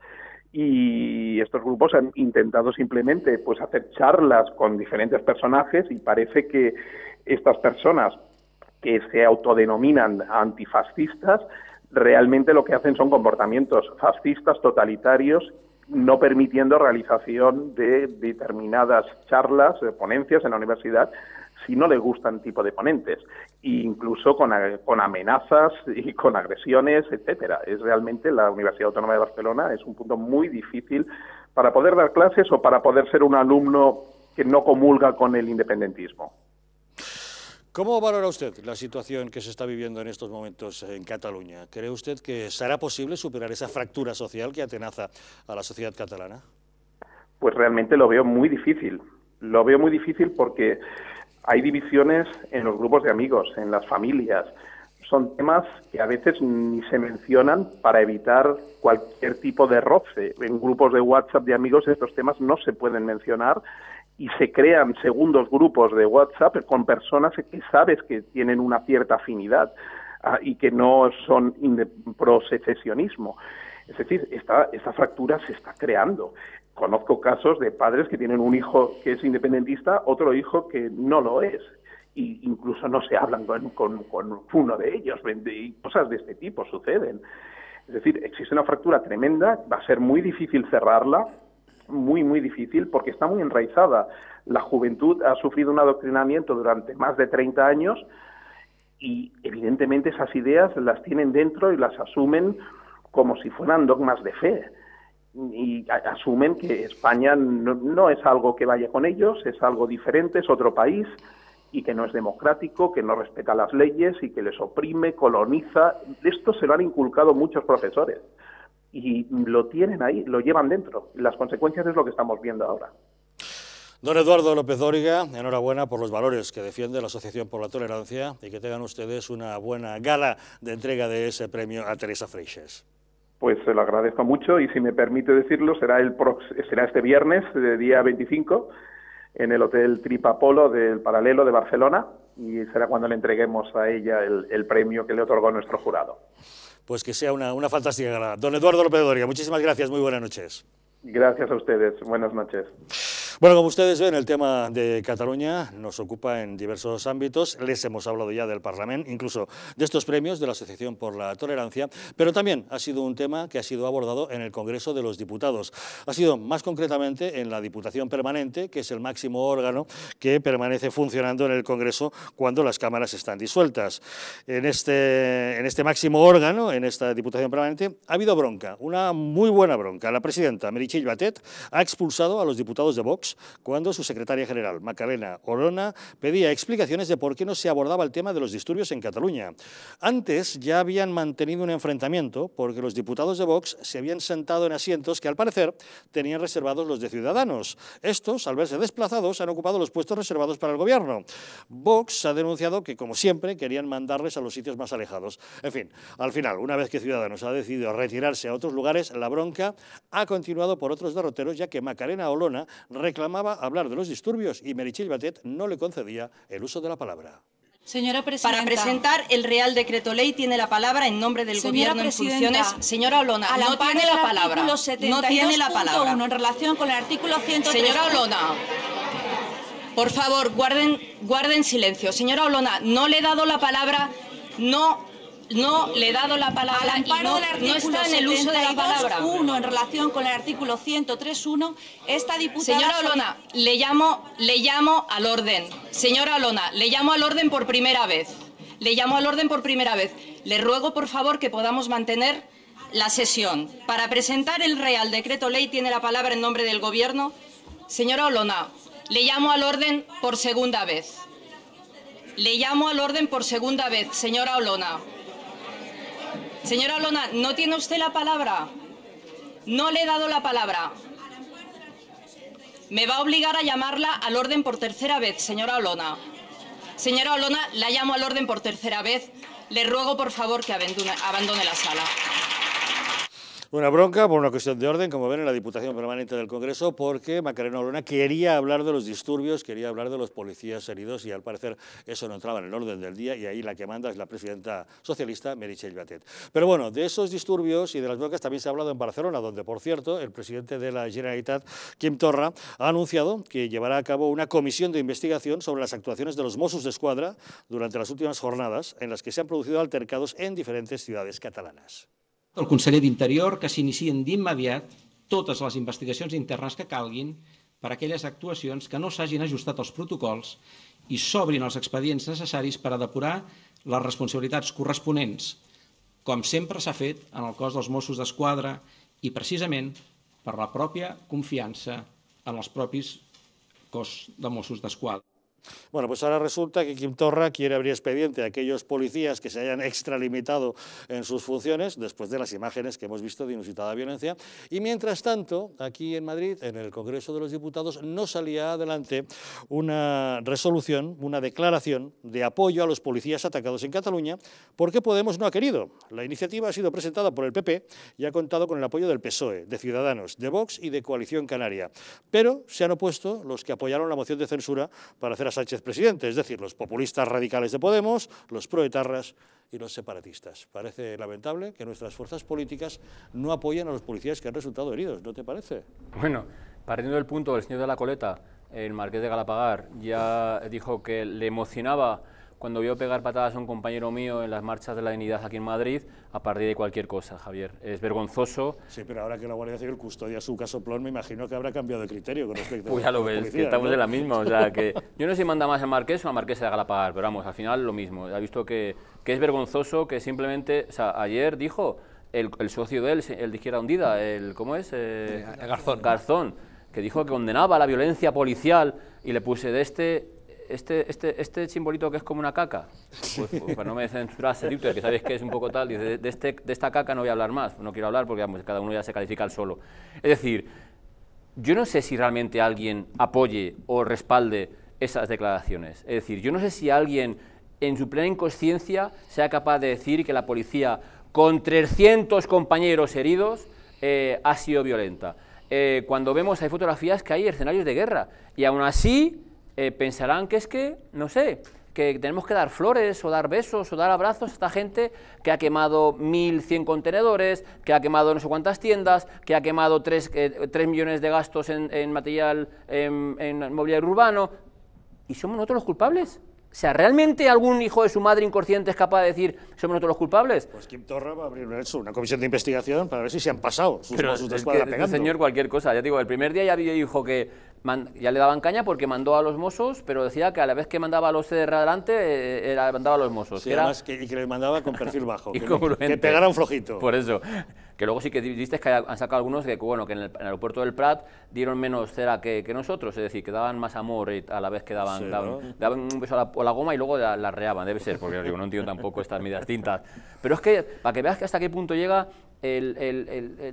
y estos grupos han intentado simplemente pues hacer charlas con diferentes personajes, y parece que estas personas que se autodenominan antifascistas realmente lo que hacen son comportamientos fascistas, totalitarios, no permitiendo realización de determinadas charlas, de ponencias en la universidad, si no le gustan tipo de ponentes, e incluso con amenazas y con agresiones, etcétera. Es realmente la Universidad Autónoma de Barcelona es un punto muy difícil para poder dar clases o para poder ser un alumno que no comulga con el independentismo. ¿Cómo valora usted la situación que se está viviendo en estos momentos en Cataluña? ¿Cree usted que será posible superar esa fractura social que atenaza a la sociedad catalana? Pues realmente lo veo muy difícil. Lo veo muy difícil porque hay divisiones en los grupos de amigos, en las familias. son temas que a veces ni se mencionan para evitar cualquier tipo de roce. En grupos de WhatsApp de amigos estos temas no se pueden mencionar y se crean segundos grupos de WhatsApp con personas que sabes que tienen una cierta afinidad y que no son pro secesionismo. Es decir, esta fractura se está creando. Conozco casos de padres que tienen un hijo que es independentista, otro hijo que no lo es. E incluso no se hablan con uno de ellos, y cosas de este tipo suceden. Es decir, existe una fractura tremenda, va a ser muy difícil cerrarla, muy, muy difícil, porque está muy enraizada. La juventud ha sufrido un adoctrinamiento durante más de 30 años y, evidentemente, esas ideas las tienen dentro y las asumen como si fueran dogmas de fe. Y asumen que España no es algo que vaya con ellos, es algo diferente, es otro país, y que no es democrático, que no respeta las leyes y que les oprime, coloniza. Esto se lo han inculcado muchos profesores y lo tienen ahí, lo llevan dentro. Las consecuencias es lo que estamos viendo ahora. Don Eduardo López Dóriga, enhorabuena por los valores que defiende la Asociación por la Tolerancia y que tengan ustedes una buena gala de entrega de ese premio a Teresa Freixas. Pues se lo agradezco mucho y, si me permite decirlo, será este viernes, día 25... en el Hotel Tripapolo del Paralelo de Barcelona, y será cuando le entreguemos a ella el premio que le otorgó nuestro jurado. Pues que sea una fantástica gala. Don Eduardo López Dóriga, muchísimas gracias, muy buenas noches. Gracias a ustedes, buenas noches. Bueno, como ustedes ven, el tema de Cataluña nos ocupa en diversos ámbitos. Les hemos hablado ya del Parlamento, incluso de estos premios de la Asociación por la Tolerancia, pero también ha sido un tema que ha sido abordado en el Congreso de los Diputados. Ha sido más concretamente en la Diputación Permanente, que es el máximo órgano que permanece funcionando en el Congreso cuando las cámaras están disueltas. En este máximo órgano, en esta Diputación Permanente, ha habido bronca, una muy buena bronca. La presidenta, Meritxell Batet, ha expulsado a los diputados de Vox cuando su secretaria general, Macarena Olona, pedía explicaciones de por qué no se abordaba el tema de los disturbios en Cataluña. Antes ya habían mantenido un enfrentamiento porque los diputados de Vox se habían sentado en asientos que, al parecer, tenían reservados los de Ciudadanos. Estos, al verse desplazados, han ocupado los puestos reservados para el gobierno. Vox ha denunciado que, como siempre, querían mandarles a los sitios más alejados. En fin, al final, una vez que Ciudadanos ha decidido retirarse a otros lugares, la bronca ha continuado por otros derroteros, ya que Macarena Olona reclamaba hablar de los disturbios y Meritxell Batet no le concedía el uso de la palabra. Señora presidenta, para presentar el Real Decreto Ley tiene la palabra en nombre del Gobierno en funciones. Señora Olona, no tiene la palabra. No tiene la palabra. En relación con el artículo 103. Señora Olona, por favor, guarden silencio. Señora Olona, no le he dado la palabra. No le he dado la palabra y no está en el uso de la palabra. En relación con el artículo 103.1, esta diputada... Señora Olona, le llamo al orden. Señora Olona, le llamo al orden por primera vez. Le llamo al orden por primera vez. Le ruego, por favor, que podamos mantener la sesión. Para presentar el Real Decreto Ley tiene la palabra en nombre del Gobierno. Señora Olona, le llamo al orden por segunda vez. Le llamo al orden por segunda vez, señora Olona. Señora Olona, no tiene usted la palabra. No le he dado la palabra. Me va a obligar a llamarla al orden por tercera vez, señora Olona. Señora Olona, la llamo al orden por tercera vez. Le ruego, por favor, que abandone la sala. Una bronca por una cuestión de orden, como ven, en la Diputación Permanente del Congreso, porque Macarena Olona quería hablar de los disturbios, quería hablar de los policías heridos y, al parecer, eso no entraba en el orden del día y ahí la que manda es la presidenta socialista, Meritxell Batet. Pero bueno, de esos disturbios y de las broncas también se ha hablado en Barcelona, donde, por cierto, el presidente de la Generalitat, Quim Torra, ha anunciado que llevará a cabo una comisión de investigación sobre las actuaciones de los Mossos de Escuadra durante las últimas jornadas en las que se han producido altercados en diferentes ciudades catalanas. El conseller d'Interior que s'inicien d'immediat totes les investigacions internes que calguin per aquelles actuacions que no s'hagin ajustat als protocols i s'obrin els expedients necessaris per a depurar les responsabilitats corresponents, com sempre s'ha fet en el cos dels Mossos d'Esquadra i precisament per la pròpia confiança en els propis cos de Mossos d'Esquadra. Bueno, pues ahora resulta que Quim Torra quiere abrir expediente a aquellos policías que se hayan extralimitado en sus funciones después de las imágenes que hemos visto de inusitada violencia. Y mientras tanto, aquí en Madrid, en el Congreso de los Diputados, no salía adelante una resolución, una declaración de apoyo a los policías atacados en Cataluña, porque Podemos no ha querido. La iniciativa ha sido presentada por el PP y ha contado con el apoyo del PSOE, de Ciudadanos, de Vox y de Coalición Canaria. Pero se han opuesto los que apoyaron la moción de censura para hacer a Sánchez presidente, es decir, los populistas radicales de Podemos, los proetarras y los separatistas. Parece lamentable que nuestras fuerzas políticas no apoyen a los policías que han resultado heridos, ¿no te parece? Bueno, partiendo del punto, el señor de la Coleta, el marqués de Galapagar, ya dijo que le emocionaba cuando vio pegar patadas a un compañero mío en las marchas de la dignidad aquí en Madrid, a partir de cualquier cosa, Javier. Es vergonzoso. Sí, pero ahora que la Guardia Civil custodia su casoplón, me imagino que habrá cambiado de criterio con respecto pues a la policía. Ya lo ves, que estamos de la misma. O sea, que yo no sé si manda más el marqués o la marquesa de Galapagar, pero vamos, al final lo mismo. Ha visto que es vergonzoso que simplemente... O sea, ayer dijo el socio de él, el de Izquierda Hundida, el... ¿Cómo es? Garzón. Garzón, que dijo que condenaba la violencia policial y le puse de este simbolito que es como una caca, pues para no me censurase Twitter, que sabéis que es un poco tal, dice, de esta caca no voy a hablar más, no quiero hablar porque vamos, cada uno ya se califica al solo. Es decir, yo no sé si realmente alguien apoye o respalde esas declaraciones, es decir, yo no sé si alguien en su plena inconsciencia sea capaz de decir que la policía con 300 compañeros heridos ha sido violenta. Cuando vemos hay fotografías que hay escenarios de guerra y aún así... pensarán que es que, no sé, que tenemos que dar flores o dar besos o dar abrazos a esta gente que ha quemado 1.100 contenedores, que ha quemado no sé cuántas tiendas, que ha quemado 3 millones de gastos en material, en mobiliario urbano. ¿Y somos nosotros los culpables? O sea, ¿realmente algún hijo de su madre inconsciente es capaz de decir somos nosotros los culpables? Pues Quim Torra va a abrir una comisión de investigación para ver si se han pasado sus Mossos de Escuadra pegando. Este señor, cualquier cosa. Ya digo, el primer día ya dijo que ya le daban caña porque mandó a los Mossos, pero decía que a la vez que mandaba a los CDR adelante, mandaba a los Mossos. Sí, que además era... que le mandaba con perfil bajo, que pegara un flojito. Por eso. Que luego sí que viste que han sacado algunos que, bueno, que en el aeropuerto del Prat dieron menos cera que nosotros, es decir, que daban más amor y a la vez que daban, sí, daban un beso a la goma y luego la reaban, debe ser, porque digo, no entiendo tampoco estas medidas tintas. Pero es que, para que veas que hasta qué punto llega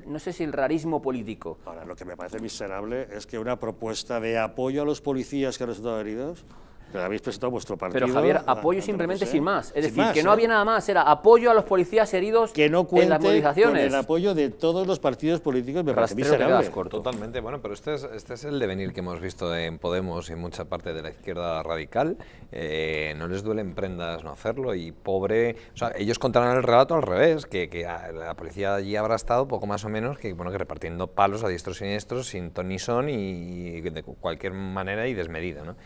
no sé si el rarismo político. Ahora, lo que me parece miserable es que una propuesta de apoyo a los policías que han resultado heridos... Que la habéis presentado vuestro partido. Pero Javier, apoyo simplemente sin más. Es decir, que no había nada más, era apoyo a los policías heridos en las movilizaciones. Que no cuente con el apoyo de todos los partidos políticos, me parece miserable. Totalmente, bueno, pero este es el devenir que hemos visto en Podemos y en mucha parte de la izquierda radical. No les duelen prendas no hacerlo y pobre... O sea, ellos contarán el relato al revés, que la policía allí habrá estado poco más o menos que, bueno, que repartiendo palos a diestro y siniestro sin ton ni son y de cualquier manera y desmedido, ¿no?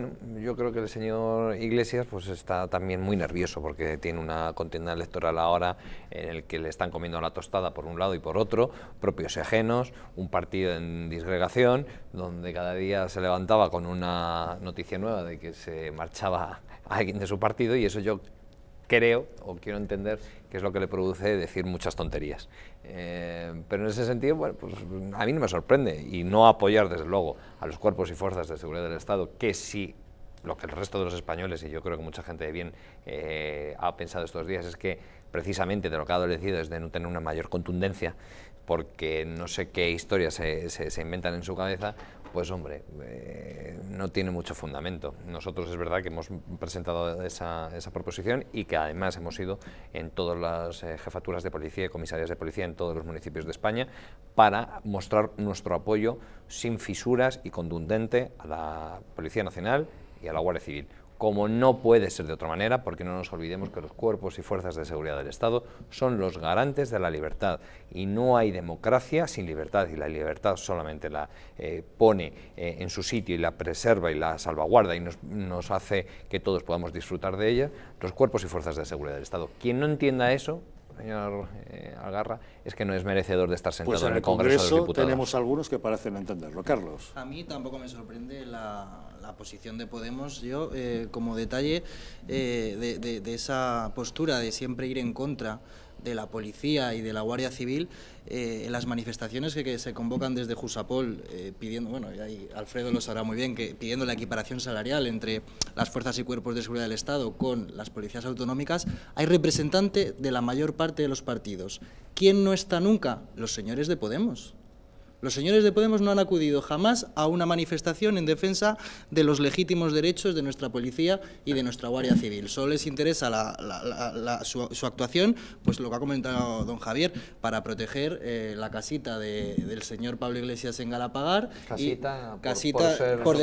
Bueno, yo creo que el señor Iglesias pues está también muy nervioso porque tiene una contienda electoral ahora en el que le están comiendo la tostada por un lado y por otro, propios y ajenos, un partido en disgregación donde cada día se levantaba con una noticia nueva de que se marchaba alguien de su partido y eso yo creo o quiero entender que es lo que le produce decir muchas tonterías. Pero en ese sentido, bueno, pues a mí no me sorprende y no apoyar desde luego a los cuerpos y fuerzas de seguridad del Estado que sí, lo que el resto de los españoles y yo creo que mucha gente de bien ha pensado estos días es que precisamente de lo que ha adolecido es de no tener una mayor contundencia porque no sé qué historias se inventan en su cabeza. Pues hombre, no tiene mucho fundamento. Nosotros es verdad que hemos presentado esa proposición y que además hemos ido en todas las jefaturas de policía y comisarías de policía en todos los municipios de España para mostrar nuestro apoyo sin fisuras y contundente a la Policía Nacional y a la Guardia Civil. Como no puede ser de otra manera, porque no nos olvidemos que los cuerpos y fuerzas de seguridad del Estado son los garantes de la libertad y no hay democracia sin libertad y la libertad solamente la pone en su sitio y la preserva y la salvaguarda y nos hace que todos podamos disfrutar de ella, los cuerpos y fuerzas de seguridad del Estado. Quien no entienda eso, señor Algarra, es que no es merecedor de estar sentado pues en el Congreso de los Diputados. Tenemos algunos que parecen entenderlo. Carlos. A mí tampoco me sorprende la posición de Podemos. Yo, como detalle de esa postura de siempre ir en contra de la policía y de la Guardia Civil en las manifestaciones que se convocan desde Jusapol pidiendo, bueno, y Alfredo lo sabrá muy bien, que pidiendo la equiparación salarial entre las fuerzas y cuerpos de seguridad del Estado con las policías autonómicas, hay representante de la mayor parte de los partidos. ¿Quién no está nunca? Los señores de Podemos. Los señores de Podemos no han acudido jamás a una manifestación en defensa de los legítimos derechos de nuestra policía y de nuestra Guardia Civil. Solo les interesa su actuación, pues lo que ha comentado don Javier, para proteger la casita del señor Pablo Iglesias en Galapagar. Casita, por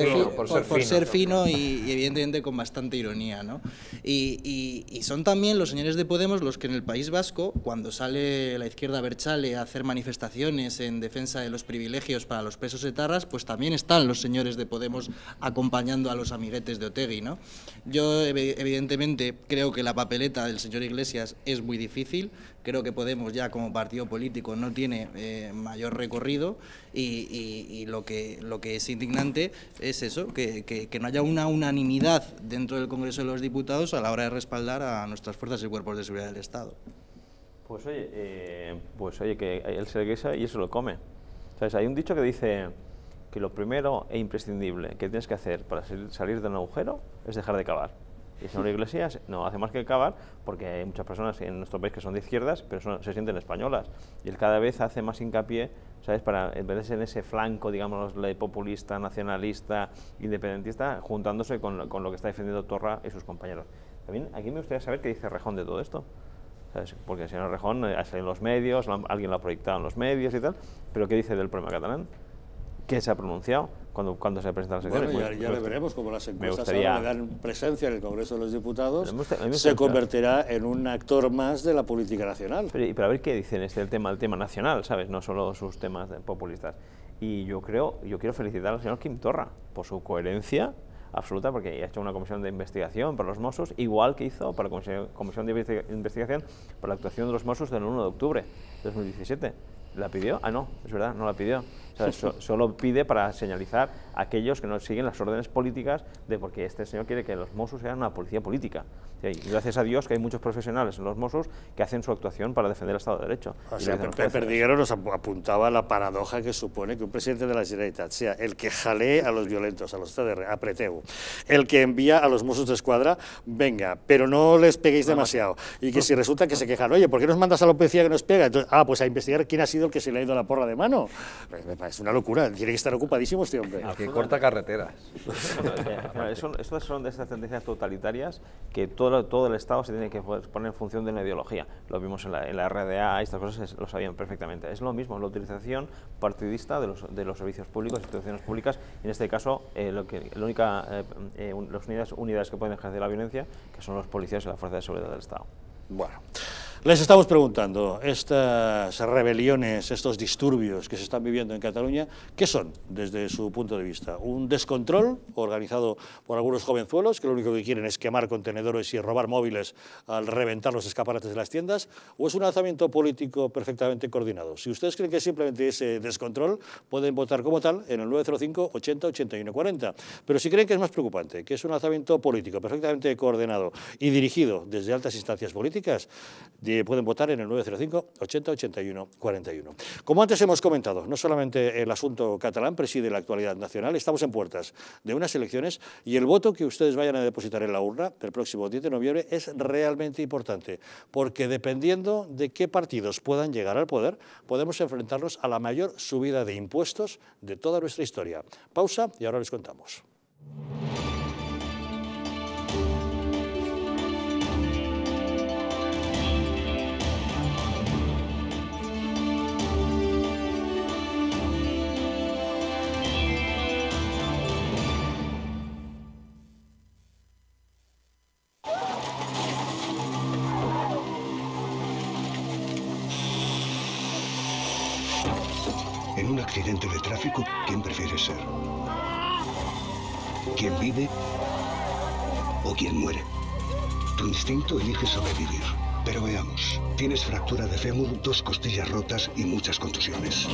ser fino y evidentemente con bastante ironía, ¿no? Y son también los señores de Podemos los que en el País Vasco, cuando sale la izquierda Berchale a hacer manifestaciones en defensa de los privilegios para los presos etarras, pues también están los señores de Podemos acompañando a los amiguetes de Otegi, ¿no? Yo evidentemente creo que la papeleta del señor Iglesias es muy difícil, creo que Podemos ya como partido político no tiene mayor recorrido y lo que es indignante es eso, que no haya una unanimidad dentro del Congreso de los Diputados a la hora de respaldar a nuestras fuerzas y cuerpos de seguridad del Estado. Pues oye, que él se regresa y eso lo come. ¿Sabes? Hay un dicho que dice que lo primero e imprescindible que tienes que hacer para salir de un agujero es dejar de cavar. Y el señor Iglesias no hace más que cavar, porque hay muchas personas en nuestro país que son de izquierdas, pero se sienten españolas. Y él cada vez hace más hincapié, ¿sabes? Para, en vez de ser en ese flanco, digamos, populista, nacionalista, independentista, juntándose con lo que está defendiendo Torra y sus compañeros. También aquí me gustaría saber qué dice Rejón de todo esto. ¿Sabes? Porque el señor Rejón ha salido en los medios, alguien lo ha proyectado en los medios y tal, pero ¿qué dice del problema catalán? ¿Qué se ha pronunciado? Cuando se presentan las elecciones? Bueno, ya le veremos, como las encuestas ahora le dan presencia en el Congreso de los Diputados, se convertirá en un actor más de la política nacional. Pero a ver qué dicen el tema nacional, ¿sabes? No solo sus temas populistas. Y yo quiero felicitar al señor Quim Torra por su coherencia absoluta, porque ha hecho una comisión de investigación para los Mossos, igual que hizo para la comisión de investigación para la actuación de los Mossos del 1 de octubre de 2017. ¿La pidió? Ah, no, es verdad, no la pidió. O sea, solo pide para señalizar a aquellos que no siguen las órdenes políticas de porque este señor quiere que los Mossos sean una policía política. Y gracias a Dios que hay muchos profesionales en los Mossos que hacen su actuación para defender el Estado de Derecho. O sea, Perdiguero nos apuntaba la paradoja que supone que un presidente de la Generalitat sea el que jalee a los violentos, a los CDR, a Preteu, el que envía a los Mossos de Escuadra, venga, pero no les peguéis demasiado. Y que si resulta que se quejan, oye, ¿por qué nos mandas a la policía que nos pega? Entonces, pues a investigar quién ha sido que se le ha ido la porra de mano. Es una locura, tiene que estar ocupadísimo este hombre. El que corta carreteras. Estas son de esas tendencias totalitarias que todo el Estado se tiene que poner en función de una ideología. Lo vimos en la RDA, estas cosas lo sabían perfectamente. Es lo mismo, la utilización partidista de los servicios públicos, instituciones públicas, y en este caso las únicas unidades que pueden ejercer la violencia, que son los policías y la fuerza de seguridad del Estado. Bueno. Les estamos preguntando, estas rebeliones, estos disturbios que se están viviendo en Cataluña, ¿qué son desde su punto de vista? ¿Un descontrol organizado por algunos jovenzuelos que lo único que quieren es quemar contenedores y robar móviles al reventar los escaparates de las tiendas? ¿O es un lanzamiento político perfectamente coordinado? Si ustedes creen que es simplemente ese descontrol, pueden votar como tal en el 905 80 81 40. Pero si creen que es más preocupante, que es un lanzamiento político perfectamente coordinado y dirigido desde altas instancias políticas, pueden votar en el 905 80 81 41. Como antes hemos comentado, no solamente el asunto catalán preside la actualidad nacional, estamos en puertas de unas elecciones y el voto que ustedes vayan a depositar en la urna el próximo 10 de noviembre es realmente importante, porque dependiendo de qué partidos puedan llegar al poder, podemos enfrentarnos a la mayor subida de impuestos de toda nuestra historia. Pausa y ahora les contamos. Accidente de tráfico, ¿quién prefiere ser? ¿Quién vive o quién muere? Tu instinto elige sobrevivir, Pero veamos, tienes fractura de fémur, 2 costillas rotas y muchas contusiones.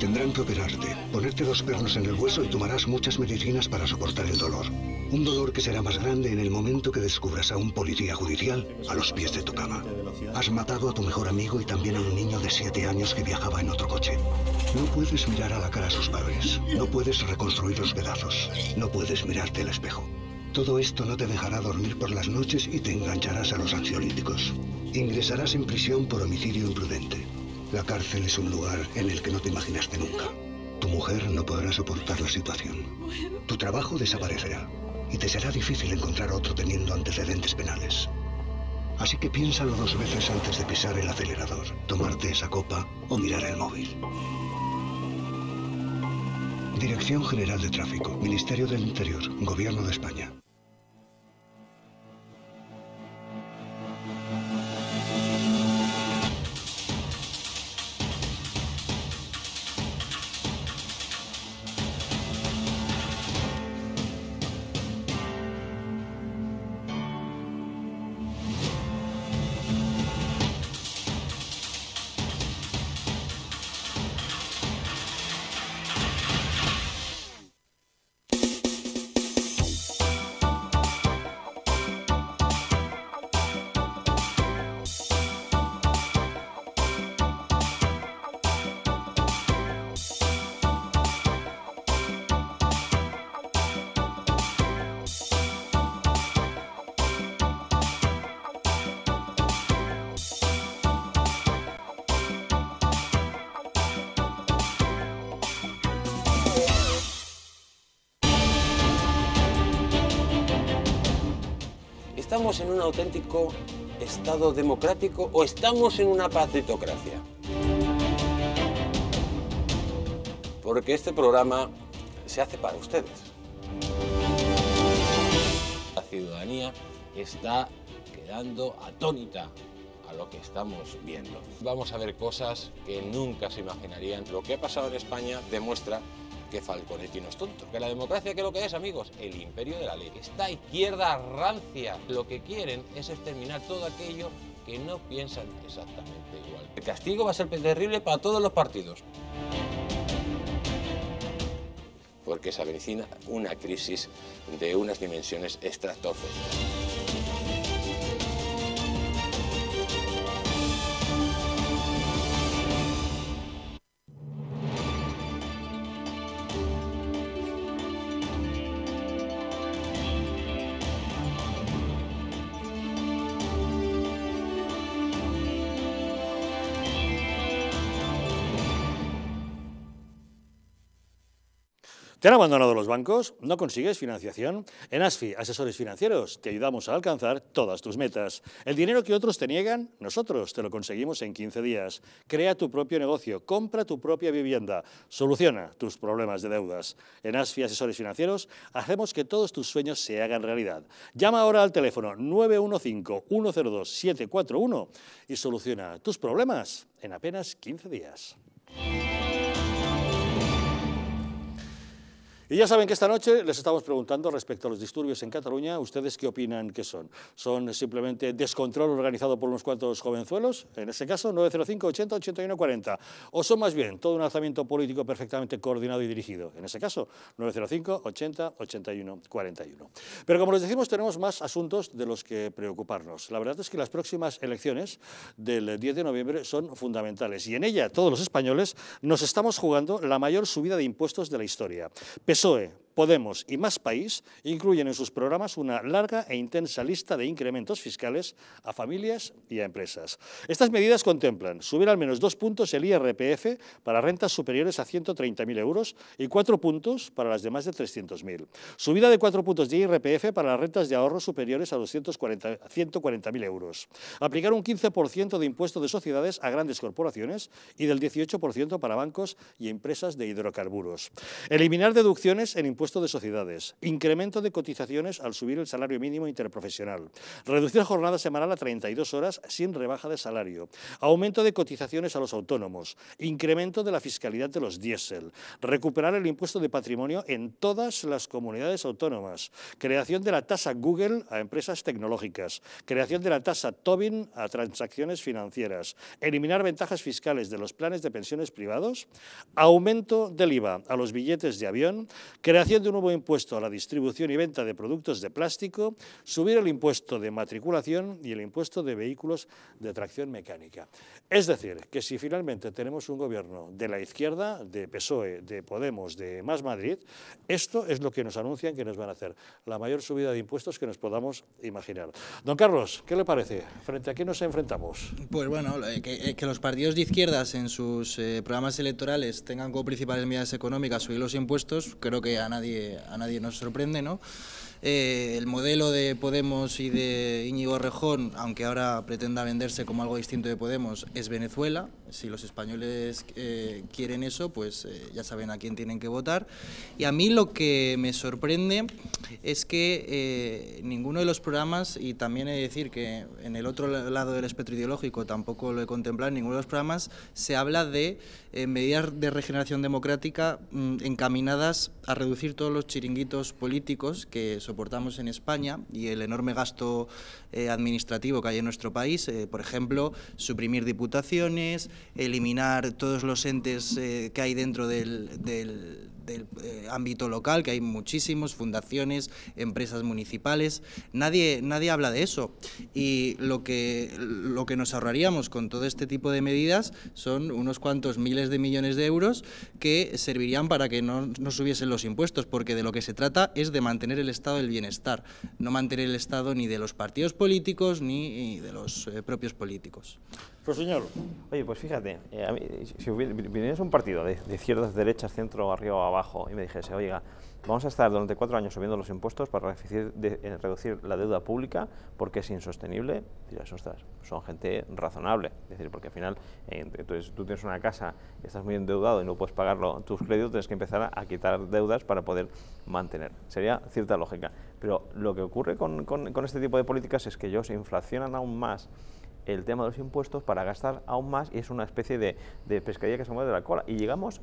Tendrán que operarte, ponerte 2 pernos en el hueso y tomarás muchas medicinas para soportar el dolor. Un dolor que será más grande en el momento que descubras a un policía judicial a los pies de tu cama. Has matado a tu mejor amigo y también a un niño de 7 años que viajaba en otro coche. No puedes mirar a la cara a sus padres, no puedes reconstruir los pedazos, no puedes mirarte al espejo. Todo esto no te dejará dormir por las noches y te engancharás a los ansiolíticos. Ingresarás en prisión por homicidio imprudente. La cárcel es un lugar en el que no te imaginaste nunca. Tu mujer no podrá soportar la situación. Tu trabajo desaparecerá y te será difícil encontrar otro teniendo antecedentes penales. Así que piénsalo 2 veces antes de pisar el acelerador, tomarte esa copa o mirar el móvil. Dirección General de Tráfico, Ministerio del Interior, Gobierno de España. ¿Estamos en un auténtico Estado democrático o estamos en una pacitocracia? Porque este programa se hace para ustedes. La ciudadanía está quedando atónita a lo que estamos viendo. Vamos a ver cosas que nunca se imaginarían. Lo que ha pasado en España demuestra que Falconetti no es tonto. Que la democracia, ¿qué es lo que es, amigos? El imperio de la ley. Esta izquierda rancia lo que quieren es exterminar todo aquello que no piensan exactamente igual. El castigo va a ser terrible para todos los partidos. Porque se avecina una crisis de unas dimensiones estratosféricas. ¿Te han abandonado los bancos? ¿No consigues financiación? En ASFI, Asesores Financieros, te ayudamos a alcanzar todas tus metas. El dinero que otros te niegan, nosotros te lo conseguimos en 15 días. Crea tu propio negocio, compra tu propia vivienda, soluciona tus problemas de deudas. En ASFI, Asesores Financieros, hacemos que todos tus sueños se hagan realidad. Llama ahora al teléfono 915-102-741 y soluciona tus problemas en apenas 15 días. Y ya saben que esta noche les estamos preguntando respecto a los disturbios en Cataluña, ¿ustedes qué opinan que son? ¿Son simplemente descontrol organizado por unos cuantos jovenzuelos? En ese caso, 905 80 81 40. ¿O son más bien todo un alzamiento político perfectamente coordinado y dirigido? En ese caso, 905 80 81 41. Pero como les decimos, tenemos más asuntos de los que preocuparnos. La verdad es que las próximas elecciones del 10 de noviembre son fundamentales y en ella todos los españoles nos estamos jugando la mayor subida de impuestos de la historia. PSOE, Podemos y Más País incluyen en sus programas una larga e intensa lista de incrementos fiscales a familias y a empresas. Estas medidas contemplan subir al menos 2 puntos el IRPF para rentas superiores a 130.000 euros y 4 puntos para las de más de 300.000. Subida de 4 puntos de IRPF para las rentas de ahorro superiores a 140.000 euros. Aplicar un 15% de impuesto de sociedades a grandes corporaciones y del 18% para bancos y empresas de hidrocarburos. Eliminar deducciones en impuestos impuesto de sociedades, incremento de cotizaciones al subir el salario mínimo interprofesional, reducir jornada semanal a 32 horas sin rebaja de salario, aumento de cotizaciones a los autónomos, incremento de la fiscalidad de los diésel, recuperar el impuesto de patrimonio en todas las comunidades autónomas, creación de la tasa Google a empresas tecnológicas, creación de la tasa Tobin a transacciones financieras, eliminar ventajas fiscales de los planes de pensiones privados, aumento del IVA a los billetes de avión, creación de un nuevo impuesto a la distribución y venta de productos de plástico, subir el impuesto de matriculación y el impuesto de vehículos de tracción mecánica. Es decir, que si finalmente tenemos un gobierno de la izquierda, de PSOE, de Podemos, de Más Madrid, esto es lo que nos anuncian que nos van a hacer, la mayor subida de impuestos que nos podamos imaginar. Don Carlos, ¿qué le parece? ¿Frente a qué nos enfrentamos? Pues bueno, que los partidos de izquierdas en sus programas electorales tengan como principales medidas económicas subir los impuestos, creo que a nadie nos sorprende, ¿no? El modelo de Podemos y de Íñigo Errejón, aunque ahora pretenda venderse como algo distinto de Podemos, es Venezuela. Si los españoles quieren eso, pues ya saben a quién tienen que votar. Y a mí lo que me sorprende es que ninguno de los programas, y también he de decir que en el otro lado del espectro ideológico tampoco lo he contemplado, en ninguno de los programas se habla de medidas de regeneración democrática encaminadas a reducir todos los chiringuitos políticos que soportamos en España y el enorme gasto administrativo que hay en nuestro país, por ejemplo, suprimir diputaciones, eliminar todos los entes que hay dentro del ámbito local, que hay muchísimos, fundaciones, empresas municipales. Nadie habla de eso, y lo que nos ahorraríamos con todo este tipo de medidas son unos cuantos miles de millones de euros que servirían para que no subiesen los impuestos, porque de lo que se trata es de mantener el estado del bienestar, no mantener el estado ni de los partidos políticos ni de los propios políticos. Pues señor. Oye, pues fíjate, a mí, si vinieras un partido de izquierdas, derechas, centro, arriba, abajo, y me dijese, oiga, vamos a estar durante 4 años subiendo los impuestos para reducir la deuda pública porque es insostenible, dirás, ostras, son gente razonable. Es decir, porque al final, entonces, tú tienes una casa, estás muy endeudado y no puedes pagarlo tus créditos, tienes que empezar a quitar deudas para poder mantener. Sería cierta lógica. Pero lo que ocurre con este tipo de políticas es que ellos inflacionan aún más el tema de los impuestos para gastar aún más, y es una especie de pescadilla que se mueve de la cola. Y llegamos...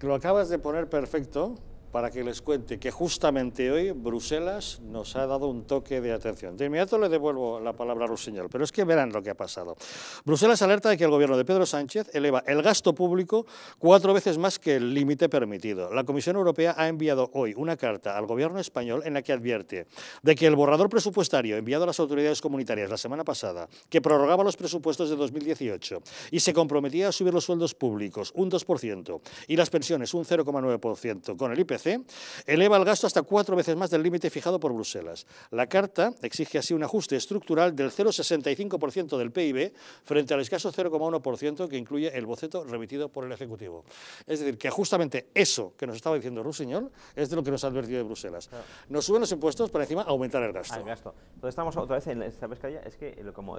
Lo acabas de poner perfecto para que les cuente que justamente hoy Bruselas nos ha dado un toque de atención. De inmediato le devuelvo la palabra a Rusiñol, pero es que verán lo que ha pasado. Bruselas alerta de que el gobierno de Pedro Sánchez eleva el gasto público 4 veces más que el límite permitido. La Comisión Europea ha enviado hoy una carta al gobierno español en la que advierte de que el borrador presupuestario enviado a las autoridades comunitarias la semana pasada, que prorrogaba los presupuestos de 2018 y se comprometía a subir los sueldos públicos un 2% y las pensiones un 0,9% con el IPC, eleva el gasto hasta 4 veces más del límite fijado por Bruselas. La carta exige así un ajuste estructural del 0,65% del PIB frente al escaso 0,1% que incluye el boceto remitido por el Ejecutivo. Es decir, que justamente eso que nos estaba diciendo Rusiñol es de lo que nos ha advertido de Bruselas. Claro. Nos suben los impuestos para encima aumentar el gasto. El gasto. Entonces estamos otra vez en esta pescadilla. Es que, como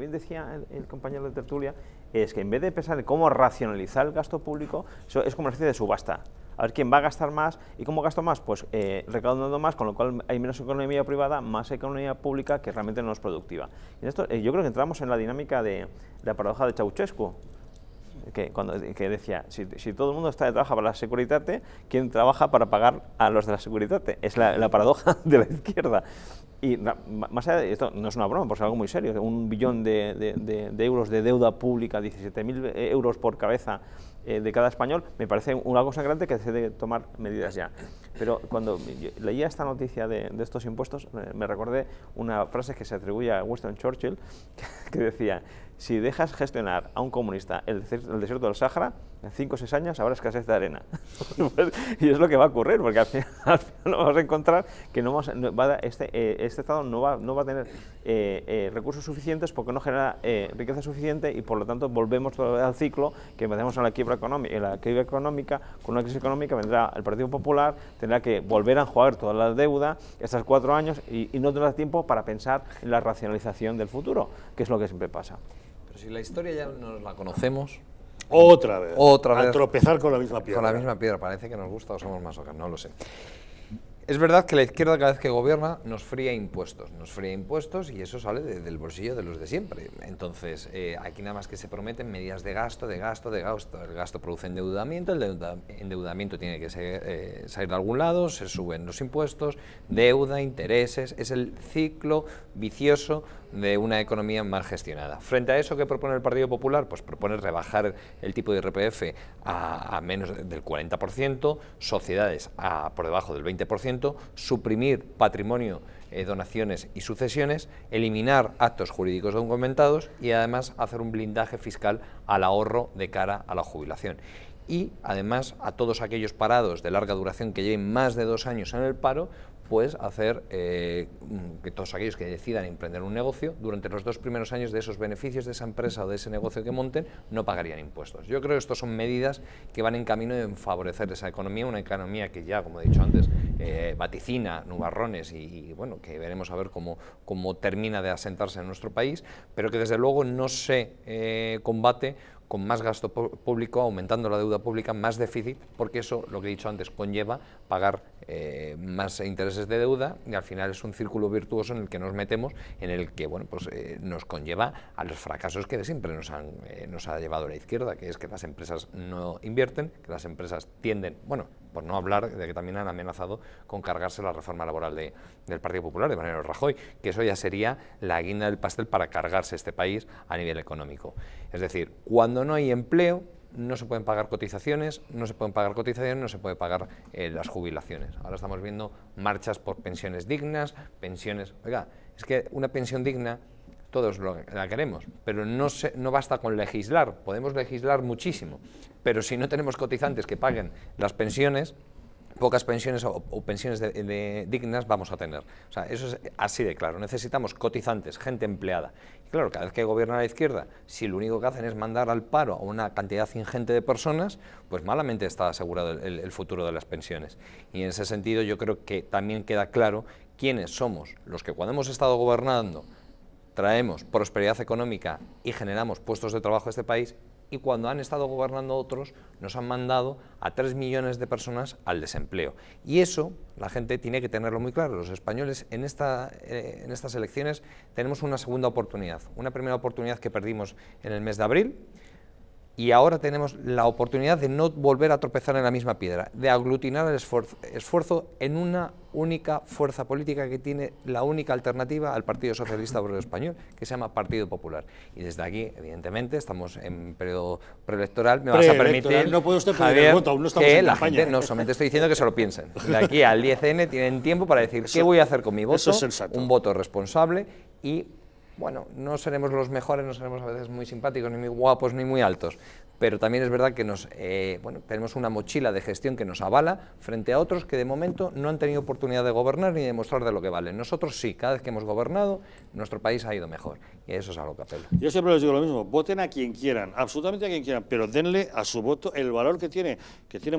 bien decía el compañero de tertulia, es que en vez de pensar en cómo racionalizar el gasto público, eso es como una especie de subasta. A ver quién va a gastar más. ¿Y cómo gasto más? Pues recaudando más, con lo cual hay menos economía privada, más economía pública que realmente no es productiva. Y en esto yo creo que entramos en la dinámica de la paradoja de Ceausescu, que decía, si todo el mundo trabaja para la Securitate, ¿quién trabaja para pagar a los de la Securitate? Es la paradoja de la izquierda. Y más allá de esto, no es una broma, porque es algo muy serio, un billón de euros de deuda pública, 17.000 euros por cabeza de cada español, me parece una cosa grande que se debe tomar medidas ya. Pero cuando leía esta noticia de estos impuestos, me recordé una frase que se atribuye a Winston Churchill, que decía, si dejas gestionar a un comunista el desierto del Sáhara, en 5 o 6 años habrá escasez de arena. Y es lo que va a ocurrir, porque al final vamos a encontrar que este Estado no va a tener recursos suficientes porque no genera riqueza suficiente, y por lo tanto volvemos al ciclo que empezamos en la quiebra económica. Con una crisis económica vendrá el Partido Popular, tendrá que volver a enjuagar toda la deuda estos 4 años y no tendrá tiempo para pensar en la racionalización del futuro, que es lo que siempre pasa. Pero si la historia ya nos la conocemos, Otra vez. A tropezar con la misma piedra. Con la misma piedra, parece que nos gusta o somos masocas, no lo sé. Es verdad que la izquierda cada vez que gobierna nos fría impuestos y eso sale del bolsillo de los de siempre. Entonces, aquí nada más que se prometen medidas de gasto, El gasto produce endeudamiento, el endeudamiento tiene que salir de algún lado, se suben los impuestos, deuda, intereses, es el ciclo vicioso de una economía mal gestionada. Frente a eso, ¿qué propone el Partido Popular? Pues propone rebajar el tipo de IRPF a menos del 40%, sociedades por debajo del 20%, suprimir patrimonio, donaciones y sucesiones, eliminar actos jurídicos documentados y además hacer un blindaje fiscal al ahorro de cara a la jubilación. Y además a todos aquellos parados de larga duración que lleven más de 2 años en el paro, pues hacer que todos aquellos que decidan emprender un negocio, durante los 2 primeros años de esos beneficios de esa empresa o de ese negocio que monten, no pagarían impuestos. Yo creo que estas son medidas que van en camino de favorecer esa economía, una economía que ya, como he dicho antes, vaticina nubarrones y bueno, que veremos a ver cómo termina de asentarse en nuestro país, pero que desde luego no se combate con más gasto público, aumentando la deuda pública, más déficit, porque eso, lo que he dicho antes, conlleva pagar más intereses de deuda y al final es un círculo virtuoso en el que nos metemos, en el que bueno, pues, nos conlleva a los fracasos que de siempre nos ha llevado la izquierda, que es que las empresas no invierten, que las empresas tienden, bueno, por no hablar de que también han amenazado con cargarse la reforma laboral del Partido Popular, de Mariano Rajoy, que eso ya sería la guinda del pastel para cargarse este país a nivel económico. Es decir, cuando no hay empleo, no se pueden pagar cotizaciones, no se puede pagar las jubilaciones. Ahora estamos viendo marchas por pensiones dignas, pensiones... Oiga, es que una pensión digna todos la queremos, pero no basta con legislar, podemos legislar muchísimo, pero si no tenemos cotizantes que paguen las pensiones, pocas pensiones o pensiones dignas vamos a tener. O sea, eso es así de claro. Necesitamos cotizantes, gente empleada. Y claro, cada vez que gobierna la izquierda, si lo único que hacen es mandar al paro a una cantidad ingente de personas, pues malamente está asegurado el futuro de las pensiones. Y en ese sentido yo creo que también queda claro quiénes somos los que cuando hemos estado gobernando traemos prosperidad económica y generamos puestos de trabajo a este país, y cuando han estado gobernando otros, nos han mandado a 3 millones de personas al desempleo. Y eso la gente tiene que tenerlo muy claro. Los españoles en estas elecciones tenemos una segunda oportunidad, una primera oportunidad que perdimos en el mes de abril, y ahora tenemos la oportunidad de no volver a tropezar en la misma piedra, de aglutinar el esfuerzo en una única fuerza política que tiene la única alternativa al Partido Socialista Obrero Español, que se llama Partido Popular. Y desde aquí, evidentemente, estamos en periodo preelectoral. Me vas a permitir, no puede usted Javier, el voto, aún no estamos que en la campaña. Gente, no, solamente estoy diciendo que se lo piensen. De aquí al 10N tienen tiempo para decir eso, qué voy a hacer con mi voto, es un voto responsable y... Bueno, no seremos los mejores, no seremos a veces muy simpáticos, ni muy guapos, ni muy altos, pero también es verdad que tenemos una mochila de gestión que nos avala frente a otros que de momento no han tenido oportunidad de gobernar ni de mostrar de lo que valen. Nosotros sí, cada vez que hemos gobernado, nuestro país ha ido mejor, y eso es algo que apelo. Yo siempre les digo lo mismo, voten a quien quieran, absolutamente a quien quieran, pero denle a su voto el valor que tiene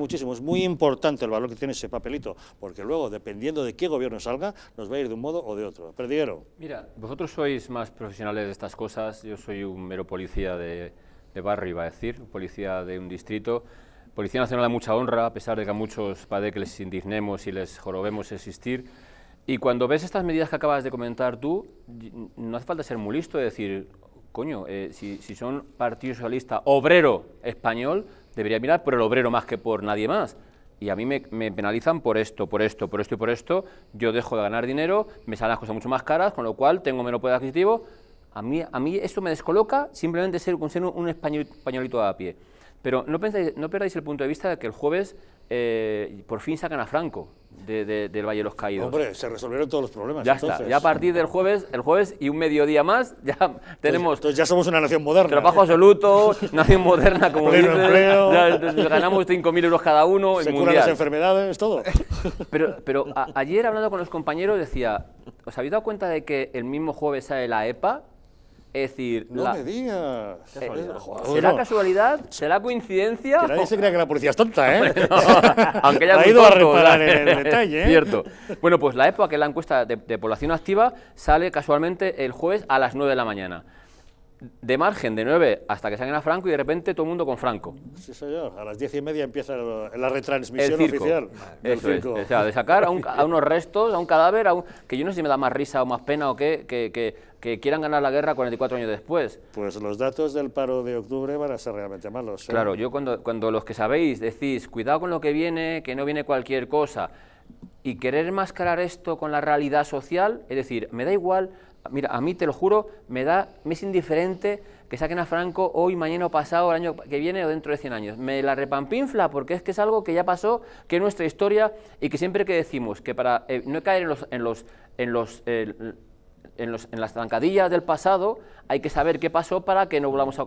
muchísimo, es muy importante el valor que tiene ese papelito, porque luego, dependiendo de qué gobierno salga, nos va a ir de un modo o de otro. Perdiguero. Mira, vosotros sois más profesionales de estas cosas, yo soy un mero policía de barrio, iba a decir, policía de un distrito, Policía Nacional de mucha honra, a pesar de que a muchos parece que les indignemos y les jorobemos existir, y cuando ves estas medidas que acabas de comentar tú, no hace falta ser muy listo de decir, coño, si son Partido Socialista Obrero Español, debería mirar por el obrero más que por nadie más. Y a mí me penalizan por esto, por esto y por esto, yo dejo de ganar dinero, me salen las cosas mucho más caras, con lo cual tengo menos poder adquisitivo. A mí esto me descoloca simplemente ser un españolito a pie. Pero no perdáis el punto de vista de que el jueves por fin sacan a Franco del Valle de los Caídos. Hombre, se resolvieron todos los problemas. Ya entonces. Está, ya a partir del jueves, y un mediodía más, ya tenemos... Entonces ya somos una nación moderna. Trabajo absoluto, nación moderna, como dices. Empleo. Ya ganamos 5.000 euros cada uno. Se curan las enfermedades, todo. Pero ayer hablando con los compañeros decía, ¿os habéis dado cuenta de que el mismo jueves sale la EPA? Es decir, no me digas. ¿Será casualidad? ¿Será coincidencia? Que nadie se crea que la policía es tonta, ¿eh? No, aunque ya ha ido a reparar en el detalle, ¿eh? Cierto. Bueno, pues la EPA, que es la encuesta de población activa, sale casualmente el jueves a las 9 de la mañana. de margen de 9 hasta que salgan a Franco y de repente todo el mundo con Franco. Sí, señor. A las 10:30 empieza la retransmisión oficial. Eso es. O sea, de sacar a unos restos, a un cadáver, que yo no sé si me da más risa o más pena o qué, que quieran ganar la guerra 44 años después. Pues los datos del paro de octubre van a ser realmente malos, ¿eh? Claro, yo cuando los que sabéis decís, cuidado con lo que viene, que no viene cualquier cosa, y querer enmascarar esto con la realidad social, es decir, me da igual. Mira, a mí, te lo juro, me es indiferente que saquen a Franco hoy, mañana o pasado, el año que viene o dentro de 100 años. Me la repampinfla porque es que es algo que ya pasó, que es nuestra historia y que siempre que decimos que para no caer en las zancadillas del pasado hay que saber qué pasó para que no volvamos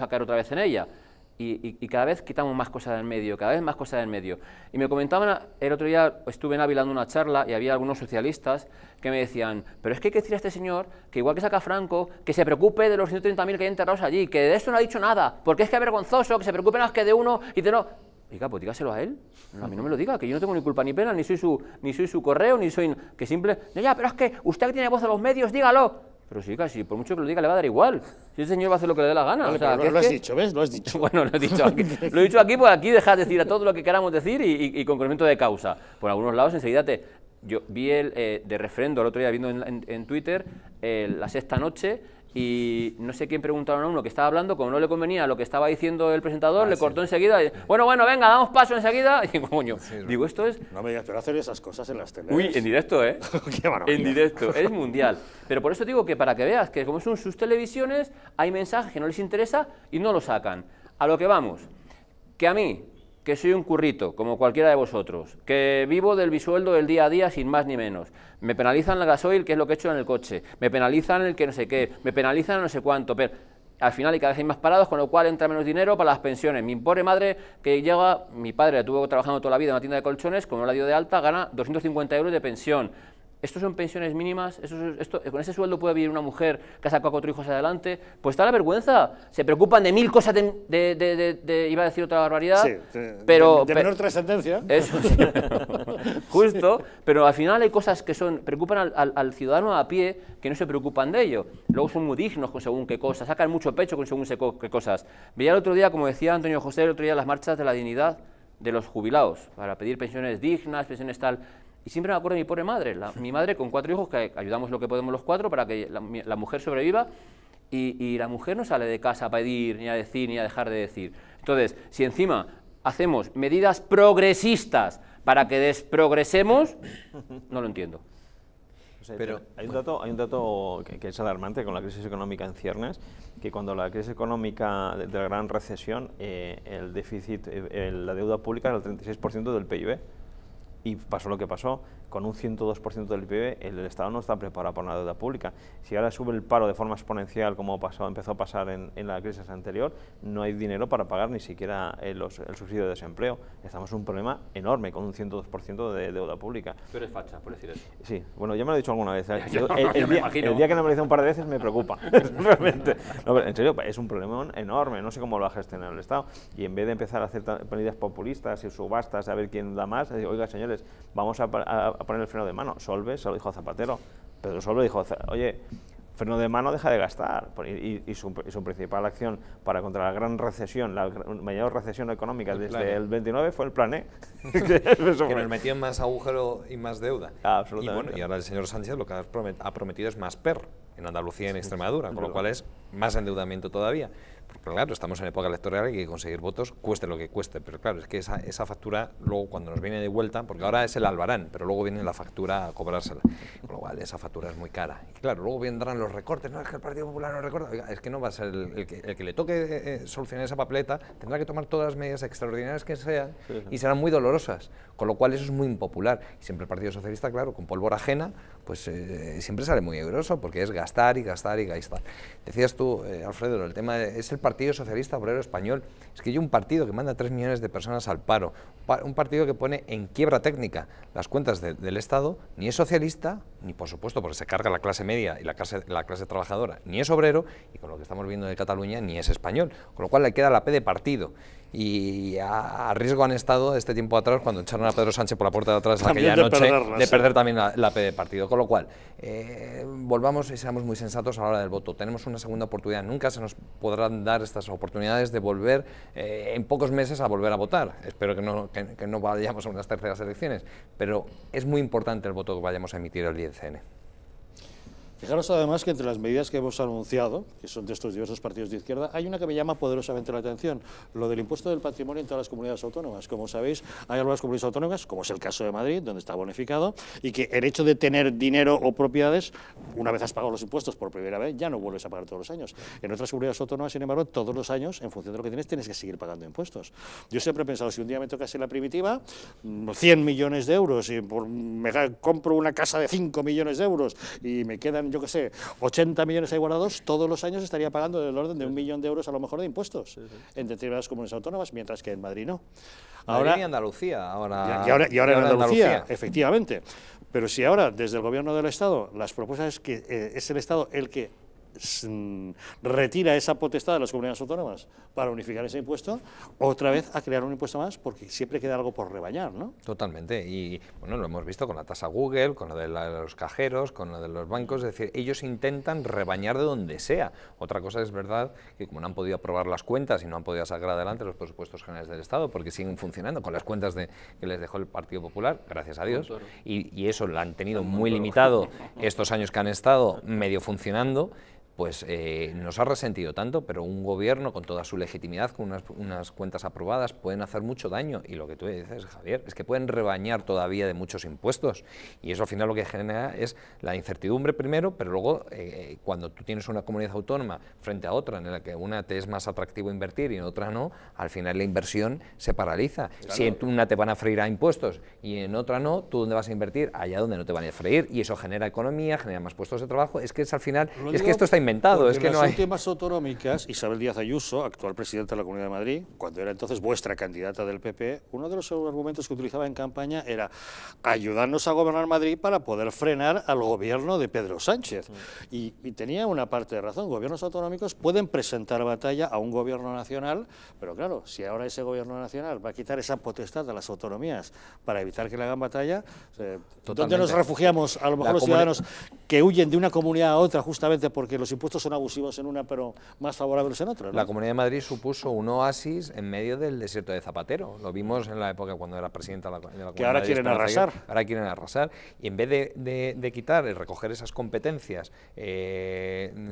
a caer otra vez en ella. Y cada vez quitamos más cosas del medio, cada vez más cosas del medio. Y me comentaban, el otro día estuve en Ávila dando una charla y había algunos socialistas que me decían, pero es que hay que decir a este señor que igual que saca Franco, que se preocupe de los 130.000 que hay enterrados allí, que de eso no ha dicho nada, porque es que es vergonzoso, que se preocupen más que de uno y de no. Diga, pues dígaselo a él, no, a mí no me lo diga, que yo no tengo ni culpa ni pena, ni soy su correo, ni soy... que simple... No, ya, pero es que usted que tiene voz a los medios, dígalo. Pero sí, casi, por mucho que lo diga, le va a dar igual. Si ese señor va a hacer lo que le dé la gana. Vale, o sea, no lo has dicho, ¿ves? Lo has dicho. Bueno, lo he dicho aquí. Lo he dicho aquí, pues aquí dejas de decir a todo lo que queramos decir y con conocimiento de causa. Por algunos lados, enseguida te... Yo vi de referendo, el otro día viendo en Twitter, la sexta noche, y no sé quién preguntaron a uno que estaba hablando, como no le convenía lo que estaba diciendo el presentador, le cortó enseguida, y, bueno, venga, damos paso enseguida, y coño, sí, digo, esto es... No me digas, pero hacer esas cosas en las teles. Uy, en directo, ¿eh? Qué maravilla. En directo, es mundial. Pero por eso digo que para que veas que como son sus televisiones, hay mensajes que no les interesa y no lo sacan. A lo que vamos, que a mí... que soy un currito, como cualquiera de vosotros, que vivo del bisueldo del día a día sin más ni menos, me penalizan el gasoil, que es lo que he hecho en el coche, me penalizan el que no sé qué, me penalizan no sé cuánto, pero al final y cada vez hay más parados, con lo cual entra menos dinero para las pensiones. Mi pobre madre que llega, mi padre estuvo trabajando toda la vida en una tienda de colchones, como no la dio de alta, gana 250 € de pensión. Estos son pensiones mínimas, con ese sueldo puede vivir una mujer que ha sacado a 4 hijos adelante, pues está la vergüenza, se preocupan de 1000 cosas iba a decir otra barbaridad, sí, pero... De menor trascendencia. Eso, sí, justo, sí. Pero al final hay cosas que preocupan al ciudadano a pie, que no se preocupan de ello, luego son muy dignos con según qué cosas, sacan mucho pecho con según qué cosas. Veía el otro día, como decía Antonio José, el otro día las marchas de la dignidad de los jubilados, para pedir pensiones dignas, pensiones tal... Y siempre me acuerdo de mi pobre madre, mi madre con 4 hijos, que ayudamos lo que podemos los 4 para que la mujer sobreviva, y la mujer no sale de casa a pedir, ni a decir, ni a dejar de decir. Entonces, si encima hacemos medidas progresistas para que desprogresemos, no lo entiendo. Pero hay un dato que es alarmante con la crisis económica en ciernes, que cuando la crisis económica de la gran recesión, el déficit, la deuda pública era el 36% del PIB. Y pasó lo que pasó, con un 102% del PIB el Estado no está preparado para una deuda pública. Si ahora sube el paro de forma exponencial, como empezó a pasar en la crisis anterior, no hay dinero para pagar ni siquiera el subsidio de desempleo. Estamos en un problema enorme, con un 102% de deuda pública. Tú eres facha, por decir eso. Sí, bueno, yo me lo he dicho alguna vez. El día que analizo un par de veces me preocupa. Realmente. No, en serio, es un problema enorme, no sé cómo lo va a gestionar el Estado. Y en vez de empezar a hacer medidas populistas y subastas, a ver quién da más, digo, oiga, señores, vamos a poner el freno de mano. Solbes se lo dijo a Zapatero, Pedro Solbes dijo, oye, freno de mano, deja de gastar. Y su principal acción para contra la gran recesión, la mayor recesión económica desde el 29 fue el plan E. Que nos metían más agujero y más deuda. Ah, absolutamente. Y bueno, y ahora el señor Sánchez lo que ha prometido es más PER en Andalucía y en Extremadura, con lo cual es más endeudamiento todavía. Porque claro, estamos en época electoral y hay que conseguir votos, cueste lo que cueste, pero claro, es que esa factura luego cuando nos viene de vuelta, porque ahora es el albarán, pero luego viene la factura a cobrársela, con lo cual esa factura es muy cara. Y claro, luego vendrán los recortes, no es que el Partido Popular no recorta, oiga, es que no va a ser el que le toque solucionar esa papeleta, tendrá que tomar todas las medidas extraordinarias que sean y serán muy dolorosas, con lo cual eso es muy impopular. Y siempre el Partido Socialista, claro, con pólvora ajena, pues siempre sale muy airoso porque es gastar y gastar y gastar. Decías tú, Alfredo, el tema es el Partido Socialista Obrero Español. Es que hay un partido que manda 3 millones de personas al paro, un partido que pone en quiebra técnica las cuentas del Estado, ni es socialista, ni por supuesto porque se carga la clase media y la clase trabajadora, ni es obrero, y con lo que estamos viendo de Cataluña, ni es español, con lo cual le queda la P de partido. y a riesgo han estado este tiempo atrás cuando echaron a Pedro Sánchez por la puerta de atrás aquella noche, de perder también la P de partido. Con lo cual, volvamos y seamos muy sensatos a la hora del voto. Tenemos una segunda oportunidad, nunca se nos podrán dar estas oportunidades de volver en pocos meses a volver a votar. Espero que no vayamos a unas terceras elecciones, pero es muy importante el voto que vayamos a emitir el ICN. Fijaros además que entre las medidas que hemos anunciado, que son de estos diversos partidos de izquierda, hay una que me llama poderosamente la atención, lo del impuesto del patrimonio en todas las comunidades autónomas. Como sabéis, hay algunas comunidades autónomas, como es el caso de Madrid, donde está bonificado, y que el hecho de tener dinero o propiedades, una vez has pagado los impuestos por primera vez, ya no vuelves a pagar todos los años. En otras comunidades autónomas, sin embargo, todos los años, en función de lo que tienes, tienes que seguir pagando impuestos. Yo siempre he pensado, si un día me tocase la primitiva, 100 millones de euros, y me compro una casa de 5 millones de euros y me quedan, yo qué sé, 80 millones ahí guardados, todos los años estaría pagando del orden de 1 millón de euros a lo mejor de impuestos, en determinadas comunidades autónomas, mientras que en Madrid no. Ahora, Madrid y Andalucía. Ahora en Andalucía, efectivamente. Pero si ahora, desde el gobierno del Estado, las propuestas es que es el Estado el que retira esa potestad de las comunidades autónomas para unificar ese impuesto, otra vez a crear un impuesto más, porque siempre queda algo por rebañar, ¿no? Totalmente, y bueno, lo hemos visto con la tasa Google, con la de los cajeros, con la de los bancos, es decir, ellos intentan rebañar de donde sea. Otra cosa es verdad que como no han podido aprobar las cuentas y no han podido sacar adelante los presupuestos generales del Estado, porque siguen funcionando con las cuentas que les dejó el Partido Popular, gracias a Dios, y eso lo han tenido muy limitado estos años que han estado medio funcionando, pues nos ha resentido tanto, pero un gobierno con toda su legitimidad, con unas cuentas aprobadas, pueden hacer mucho daño. Y lo que tú dices, Javier, es que pueden rebañar todavía de muchos impuestos. Y eso al final lo que genera es la incertidumbre primero, pero luego cuando tú tienes una comunidad autónoma frente a otra, en la que una te es más atractivo invertir y en otra no, al final la inversión se paraliza. Claro. Si en una te van a freír a impuestos y en otra no, ¿tú dónde vas a invertir? Allá donde no te van a freír. Y eso genera economía, genera más puestos de trabajo. Es que es al final, es que esto está inventado, es que no hay. En las últimas autonómicas, Isabel Díaz Ayuso, actual presidenta de la Comunidad de Madrid, cuando era entonces vuestra candidata del PP, uno de los argumentos que utilizaba en campaña era ayudarnos a gobernar Madrid para poder frenar al gobierno de Pedro Sánchez. Sí. Y tenía una parte de razón, gobiernos autonómicos pueden presentar batalla a un gobierno nacional, pero claro, si ahora ese gobierno nacional va a quitar esa potestad a las autonomías para evitar que le hagan batalla, ¿dónde nos refugiamos a lo mejor los ciudadanos que huyen de una comunidad a otra justamente porque los impuestos son abusivos en una, pero más favorables en otra, ¿no? La Comunidad de Madrid supuso un oasis en medio del desierto de Zapatero. Lo vimos en la época cuando era presidenta de la Comunidad. Que ahora quieren arrasar. Ahora quieren arrasar. Y en vez de quitar y recoger esas competencias de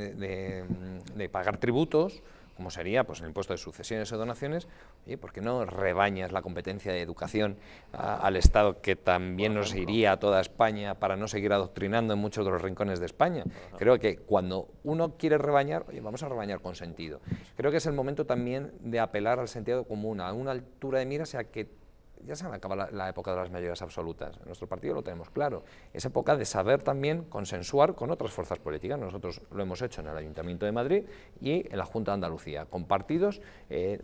pagar tributos, como sería pues el impuesto de sucesiones o donaciones, oye, ¿por qué no rebañas la competencia de educación al Estado, que también nos iría a toda España para no seguir adoctrinando en muchos de los rincones de España? Creo que cuando uno quiere rebañar, oye, vamos a rebañar con sentido. Creo que es el momento también de apelar al sentido común, a una altura de miras, a que ya se han acabado la época de las mayorías absolutas. En nuestro partido lo tenemos claro. Es época de saber también consensuar con otras fuerzas políticas. Nosotros lo hemos hecho en el Ayuntamiento de Madrid y en la Junta de Andalucía, con partidos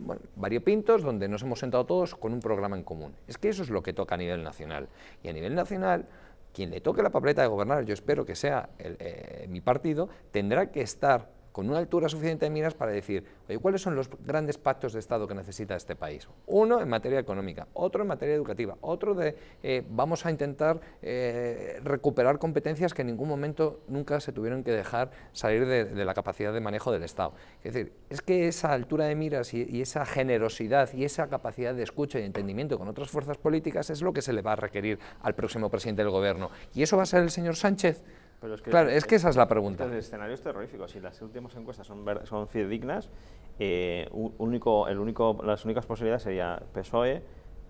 bueno, variopintos, donde nos hemos sentado todos con un programa en común. Es que eso es lo que toca a nivel nacional. Y a nivel nacional, quien le toque la papeleta de gobernar, yo espero que sea mi partido, tendrá que estar con una altura suficiente de miras para decir, oye, ¿cuáles son los grandes pactos de Estado que necesita este país? Uno en materia económica, otro en materia educativa, otro de vamos a intentar recuperar competencias que en ningún momento nunca se tuvieron que dejar salir de la capacidad de manejo del Estado. Es decir, es que esa altura de miras y esa generosidad y esa capacidad de escucha y entendimiento con otras fuerzas políticas es lo que se le va a requerir al próximo presidente del gobierno. ¿Y eso va a ser el señor Sánchez? Pero es que, claro, es que esa es la pregunta. El escenario es terrorífico. Si las últimas encuestas son fidedignas, las únicas posibilidades serían PSOE,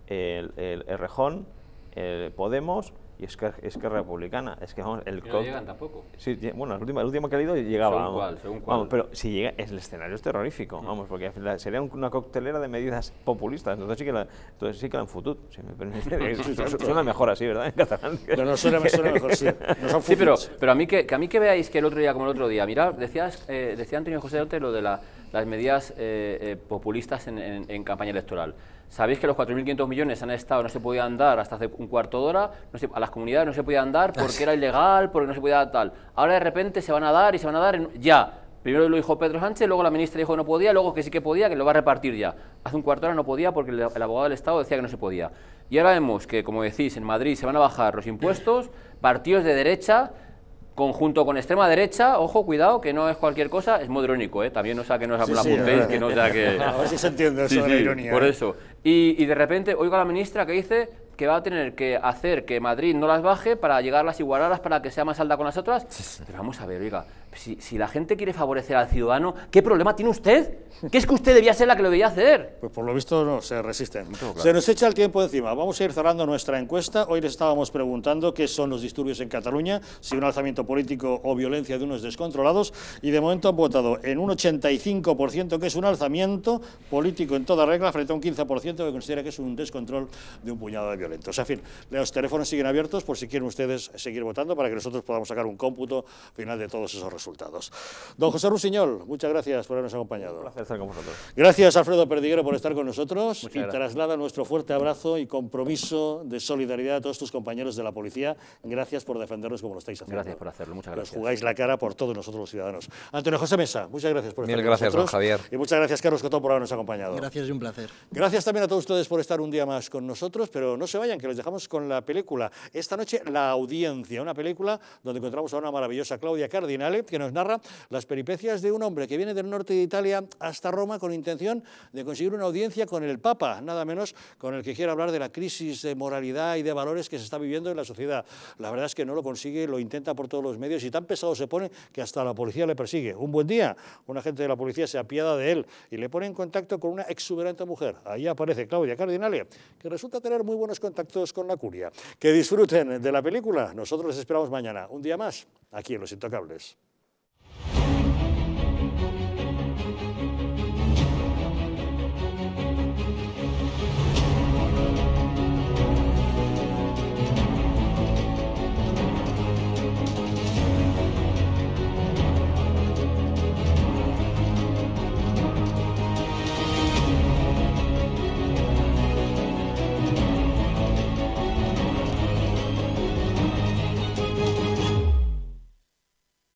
el Rejón, el Podemos y Esquerra Republicana. Es que vamos, no llegan tampoco. Sí, bueno, el último que he leído llegaba. Según cuál. Vamos, pero si llega, el escenario es terrorífico, vamos, porque sería una coctelera de medidas populistas. Entonces sí que la enfutut, si me permite. Suena mejor así, ¿verdad? En catalán. Pero no suena mejor, sí. Sí, pero a mí que veáis que el otro día, como el otro día, mirad, decía Antonio José Ortega lo de las medidas populistas en campaña electoral. Sabéis que los 4.500 millones han estado, no se podían dar hasta hace un cuarto de hora, a las comunidades no se podían dar porque era ilegal, porque no se podía dar tal. Ahora de repente se van a dar ya. Primero lo dijo Pedro Sánchez, luego la ministra dijo que no podía, luego que sí que podía, que lo va a repartir ya. Hace un cuarto de hora no podía porque el abogado del Estado decía que no se podía. Y ahora vemos que, como decís, en Madrid se van a bajar los impuestos, partidos de derecha, conjunto con extrema derecha, ojo, cuidado, que no es cualquier cosa, es modrónico, ¿eh? También, o sea, que no os apuntéis, que no os da que... A ver si se entiende eso, sí, de la ironía. Por eso. Y de repente oigo a la ministra que dice que va a tener que hacer que Madrid no las baje para llegarlas, igualarlas, para que sea más alta con las otras. Pero vamos a ver, oiga, si la gente quiere favorecer al ciudadano, ¿qué problema tiene usted? ¿Qué es que usted debía ser la que lo debía hacer? Pues por lo visto no, se resisten. Claro. Se nos echa el tiempo encima. Vamos a ir cerrando nuestra encuesta. Hoy les estábamos preguntando qué son los disturbios en Cataluña, si un alzamiento político o violencia de unos descontrolados, y de momento han votado en un 85% que es un alzamiento político en toda regla, frente a un 15% que considera que es un descontrol de un puñado de violencia. En fin, los teléfonos siguen abiertos por si quieren ustedes seguir votando para que nosotros podamos sacar un cómputo final de todos esos resultados. Don José Rusiñol, muchas gracias por habernos acompañado. Un placer estar con vosotros. Gracias, Alfredo Perdiguero, por estar con nosotros. Muchas gracias. Traslada nuestro fuerte abrazo y compromiso de solidaridad a todos tus compañeros de la policía. Gracias por defendernos como lo estáis haciendo. Gracias por hacerlo, muchas gracias. Os jugáis la cara por todos nosotros los ciudadanos. Antonio José Mesa, muchas gracias por estar con nosotros. Mil gracias, don Javier. Y muchas gracias, Carlos Cotón, por habernos acompañado. Gracias y un placer. Gracias también a todos ustedes por estar un día más con nosotros, pero no se vayan, que les dejamos con la película. Esta noche, La Audiencia, una película donde encontramos a una maravillosa Claudia Cardinale, que nos narra las peripecias de un hombre que viene del norte de Italia hasta Roma con intención de conseguir una audiencia con el Papa, nada menos, con el que quiere hablar de la crisis de moralidad y de valores que se está viviendo en la sociedad. La verdad es que no lo consigue, lo intenta por todos los medios y tan pesado se pone que hasta la policía le persigue. Un buen día, un agente de la policía se apiada de él y le pone en contacto con una exuberante mujer. Ahí aparece Claudia Cardinale, que resulta tener muy buenos contactos con la curia. Que disfruten de la película. Nosotros les esperamos mañana, un día más, aquí en Los Intocables.